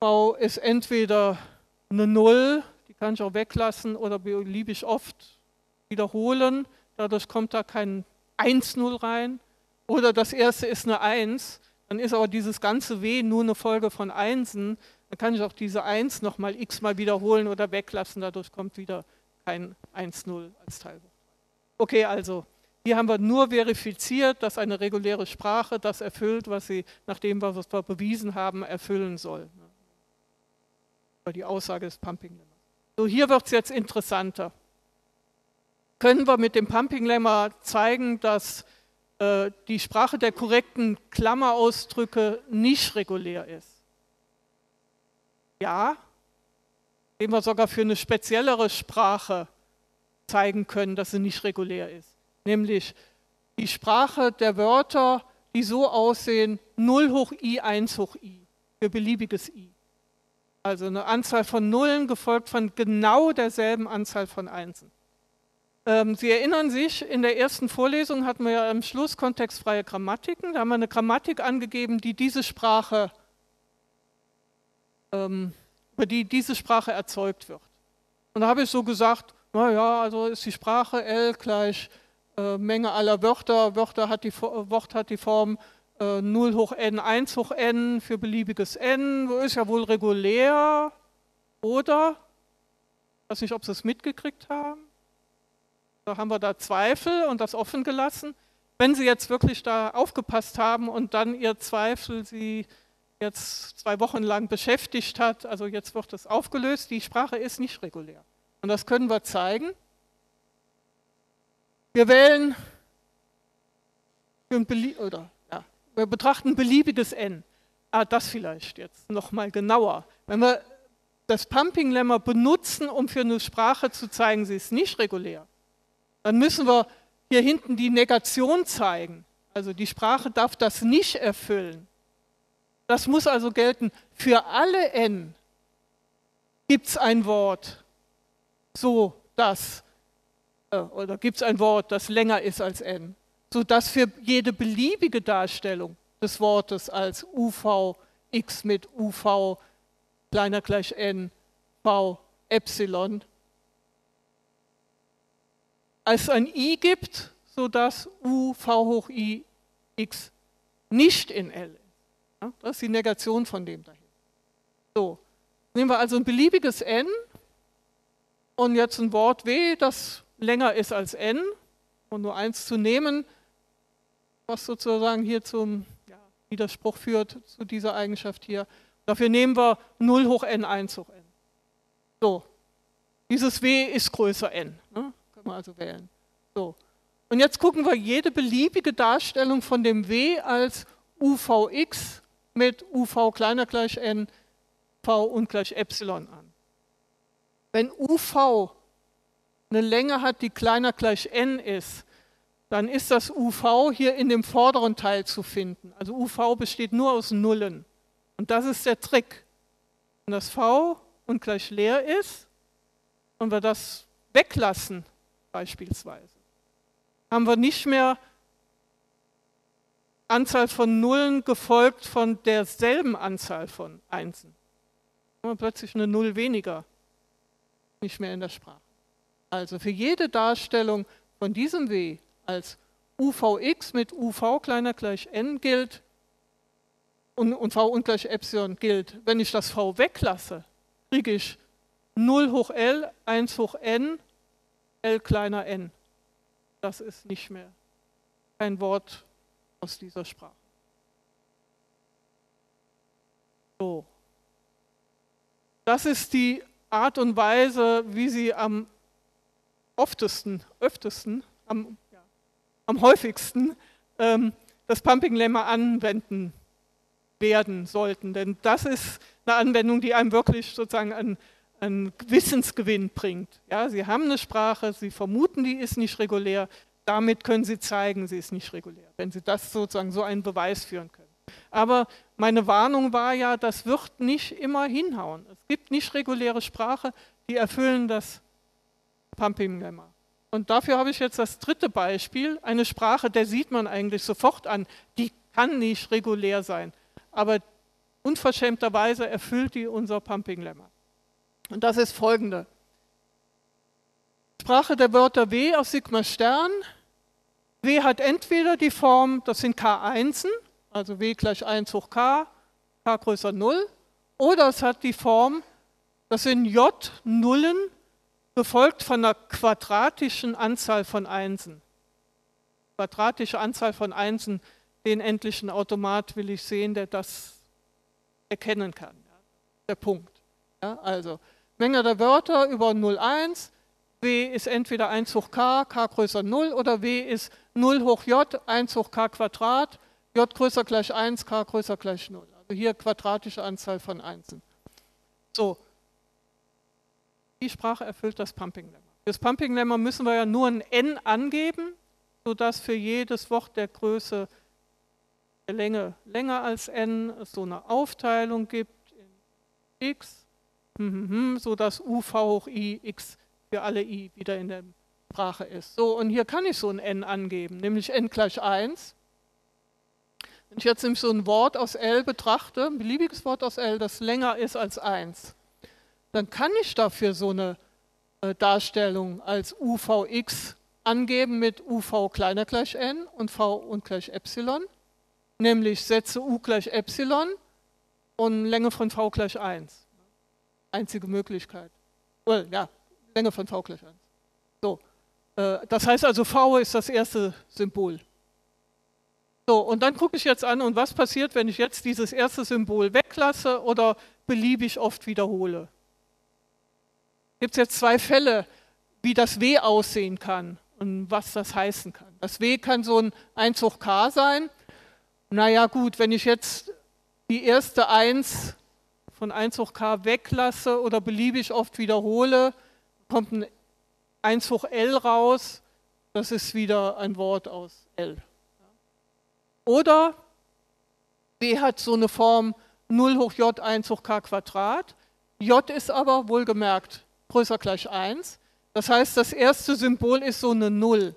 V ist entweder eine 0, die kann ich auch weglassen oder beliebig oft wiederholen, dadurch kommt da kein 1,0 rein, oder das erste ist eine 1, dann ist aber dieses ganze W nur eine Folge von Einsen, dann kann ich auch diese 1 nochmal x-mal wiederholen oder weglassen, dadurch kommt wieder kein 1,0 als Teilwort. Okay, also hier haben wir nur verifiziert, dass eine reguläre Sprache das erfüllt, was sie nach dem, was wir bewiesen haben, erfüllen soll. Die Aussage des Pumping-Lemmas. So, hier wird es jetzt interessanter. Können wir mit dem Pumping-Lemma zeigen, dass die Sprache der korrekten Klammerausdrücke nicht regulär ist? Ja, indem wir sogar für eine speziellere Sprache zeigen können, dass sie nicht regulär ist. Nämlich die Sprache der Wörter, die so aussehen, 0 hoch i, 1 hoch i, für beliebiges i. Also eine Anzahl von Nullen gefolgt von genau derselben Anzahl von Einsen. Sie erinnern sich, in der ersten Vorlesung hatten wir ja am Schluss kontextfreie Grammatiken. Da haben wir eine Grammatik angegeben, die diese Sprache, über die diese Sprache erzeugt wird. Und da habe ich so gesagt, naja, also ist die Sprache L gleich Menge aller Wörter, Wort hat die Form 0 hoch n, 1 hoch n für beliebiges n, ist ja wohl regulär, oder? Ich weiß nicht, ob Sie es mitgekriegt haben. Da haben wir da Zweifel und das offen gelassen. Wenn Sie jetzt wirklich da aufgepasst haben und dann Ihr Zweifel Sie jetzt 2 Wochen lang beschäftigt hat, also jetzt wird das aufgelöst, die Sprache ist nicht regulär. Und das können wir zeigen. Wir wählen, wir betrachten beliebiges n. Ah, das vielleicht jetzt nochmal genauer. Wenn wir das Pumping-Lemma benutzen, um für eine Sprache zu zeigen, sie ist nicht regulär, dann müssen wir hier hinten die Negation zeigen. Also die Sprache darf das nicht erfüllen. Das muss also gelten, für alle n gibt es ein Wort, so dass, oder gibt es ein Wort, das länger ist als n, sodass für jede beliebige Darstellung des Wortes als uv, x mit uv, kleiner gleich n, v, epsilon, als ein i gibt, sodass uv hoch i, x nicht in L ist. Das ist die Negation von dem dahin. So, nehmen wir also ein beliebiges n und jetzt ein Wort w, das länger ist als n, und nur 1 zu nehmen, was sozusagen hier zum Widerspruch führt, zu dieser Eigenschaft hier. Dafür nehmen wir 0 hoch n, 1 hoch n. So, dieses w ist größer n, ne? Können wir also wählen. So, und jetzt gucken wir jede beliebige Darstellung von dem w als uvx mit uv kleiner gleich n, v ungleich epsilon an. Wenn uv eine Länge hat, die kleiner gleich n ist, dann ist das uv hier in dem vorderen Teil zu finden. Also uv besteht nur aus Nullen. Und das ist der Trick. Wenn das v ungleich leer ist und wir das weglassen, beispielsweise, haben wir nicht mehr Anzahl von Nullen gefolgt von derselben Anzahl von Einsen. Dann haben wir plötzlich eine Null weniger, nicht mehr in der Sprache. Also für jede Darstellung von diesem w als uvx mit uv kleiner gleich n gilt und v ungleich epsilon gilt, wenn ich das v weglasse, kriege ich 0 hoch l, 1 hoch n, l kleiner n. Das ist nicht mehr kein Wort aus dieser Sprache. So. Das ist die Art und Weise, wie sie am häufigsten das Pumping-Lemma anwenden werden sollten. Denn das ist eine Anwendung, die einem wirklich sozusagen einen Wissensgewinn bringt. Ja, Sie haben eine Sprache, Sie vermuten, die ist nicht regulär. Damit können Sie zeigen, sie ist nicht regulär, wenn Sie das sozusagen so einen Beweis führen können. Aber meine Warnung war ja, das wird nicht immer hinhauen. Es gibt nicht reguläre Sprache, die erfüllen das Pumping-Lemma. Und dafür habe ich jetzt das dritte Beispiel, eine Sprache, der sieht man eigentlich sofort an, die kann nicht regulär sein, aber unverschämterweise erfüllt die unser Pumping-Lemma. Und das ist folgende. Sprache der Wörter W aus Sigma Stern. W hat entweder die Form, das sind K1, also W gleich 1 hoch K, K größer 0, oder es hat die Form, das sind J Nullen, gefolgt von einer quadratischen Anzahl von Einsen. Quadratische Anzahl von Einsen, den endlichen Automat will ich sehen, der das erkennen kann. Der Punkt. Ja, also Menge der Wörter über 0,1, W ist entweder 1 hoch k, k größer 0, oder W ist 0 hoch j, 1 hoch k Quadrat, j größer gleich 1, k größer gleich 0. Also hier quadratische Anzahl von Einsen. So, die Sprache erfüllt das Pumping-Lemma. Für das Pumping-Lemma müssen wir ja nur ein n angeben, sodass für jedes Wort der Größe der Länge länger als n es so eine Aufteilung gibt in x, sodass uv hoch i x für alle i wieder in der Sprache ist. So, und hier kann ich so ein n angeben, nämlich n gleich 1. Wenn ich jetzt nämlich so ein Wort aus L betrachte, ein beliebiges Wort aus L, das länger ist als 1, dann kann ich dafür so eine Darstellung als uvx angeben mit uv kleiner gleich n und v ungleich epsilon. nämlich setze U gleich Epsilon und Länge von V gleich 1. Einzige Möglichkeit. Ja, Länge von V gleich 1. So. Das heißt also, V ist das erste Symbol. So, und dann gucke ich jetzt an, und was passiert, wenn ich jetzt dieses erste Symbol weglasse oder beliebig oft wiederhole? Gibt es jetzt zwei Fälle, wie das W aussehen kann und was das heißen kann. Das W kann so ein 1 hoch k sein. Naja gut, wenn ich jetzt die erste 1 von 1 hoch k weglasse oder beliebig oft wiederhole, kommt ein 1 hoch L raus, das ist wieder ein Wort aus L. Oder W hat so eine Form 0 hoch J, 1 hoch K Quadrat. J ist aber, wohlgemerkt, größer gleich 1. Das heißt, das erste Symbol ist so eine 0.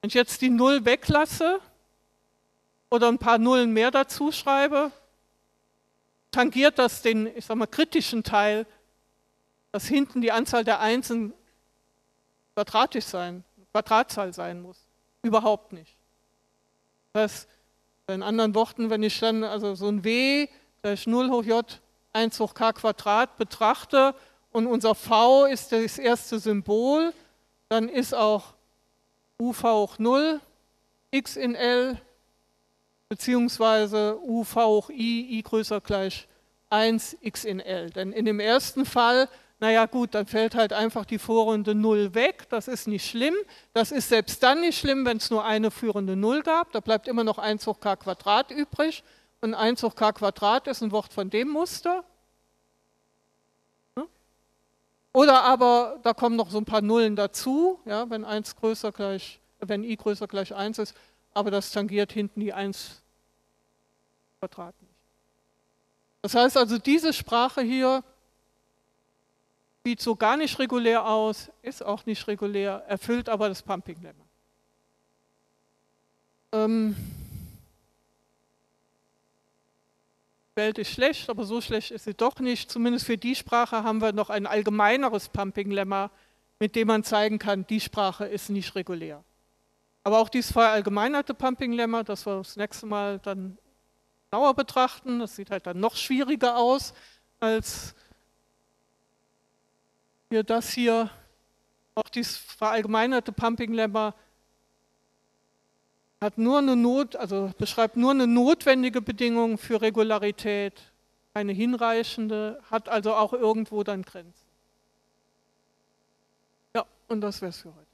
Wenn ich jetzt die 0 weglasse oder ein paar Nullen mehr dazu schreibe, tangiert das den, ich sag mal, kritischen Teil, dass hinten die Anzahl der Einsen quadratisch sein, Quadratzahl sein muss. Überhaupt nicht. Das heißt, in anderen Worten, wenn ich dann also so ein W gleich 0 hoch J, 1 hoch K Quadrat betrachte und unser V ist das erste Symbol, dann ist auch UV hoch 0, X in L, beziehungsweise UV hoch I, I größer gleich 1, X in L. Denn in dem ersten Fall, naja gut, dann fällt halt einfach die vorrunde 0 weg, das ist nicht schlimm. Das ist selbst dann nicht schlimm, wenn es nur eine führende 0 gab, da bleibt immer noch 1 hoch k Quadrat übrig und 1 hoch k Quadrat ist ein Wort von dem Muster. Oder aber, da kommen noch so ein paar Nullen dazu, ja, wenn, wenn i größer gleich 1 ist, aber das tangiert hinten die 1 Quadrat nicht. Das heißt also, diese Sprache hier sieht so gar nicht regulär aus, ist auch nicht regulär, erfüllt aber das Pumping-Lemma. Die Welt ist schlecht, aber so schlecht ist sie doch nicht. Zumindest für die Sprache haben wir noch ein allgemeineres Pumping-Lemma, mit dem man zeigen kann, die Sprache ist nicht regulär. Aber auch dieses verallgemeinerte Pumping-Lemma, das wir das nächste Mal dann genauer betrachten, das sieht halt dann noch schwieriger aus als das hier, auch dieses verallgemeinerte Pumping-Lemma hat nur eine beschreibt nur eine notwendige Bedingung für Regularität, eine hinreichende, hat also auch irgendwo dann Grenzen. Ja, und das wäre es für heute.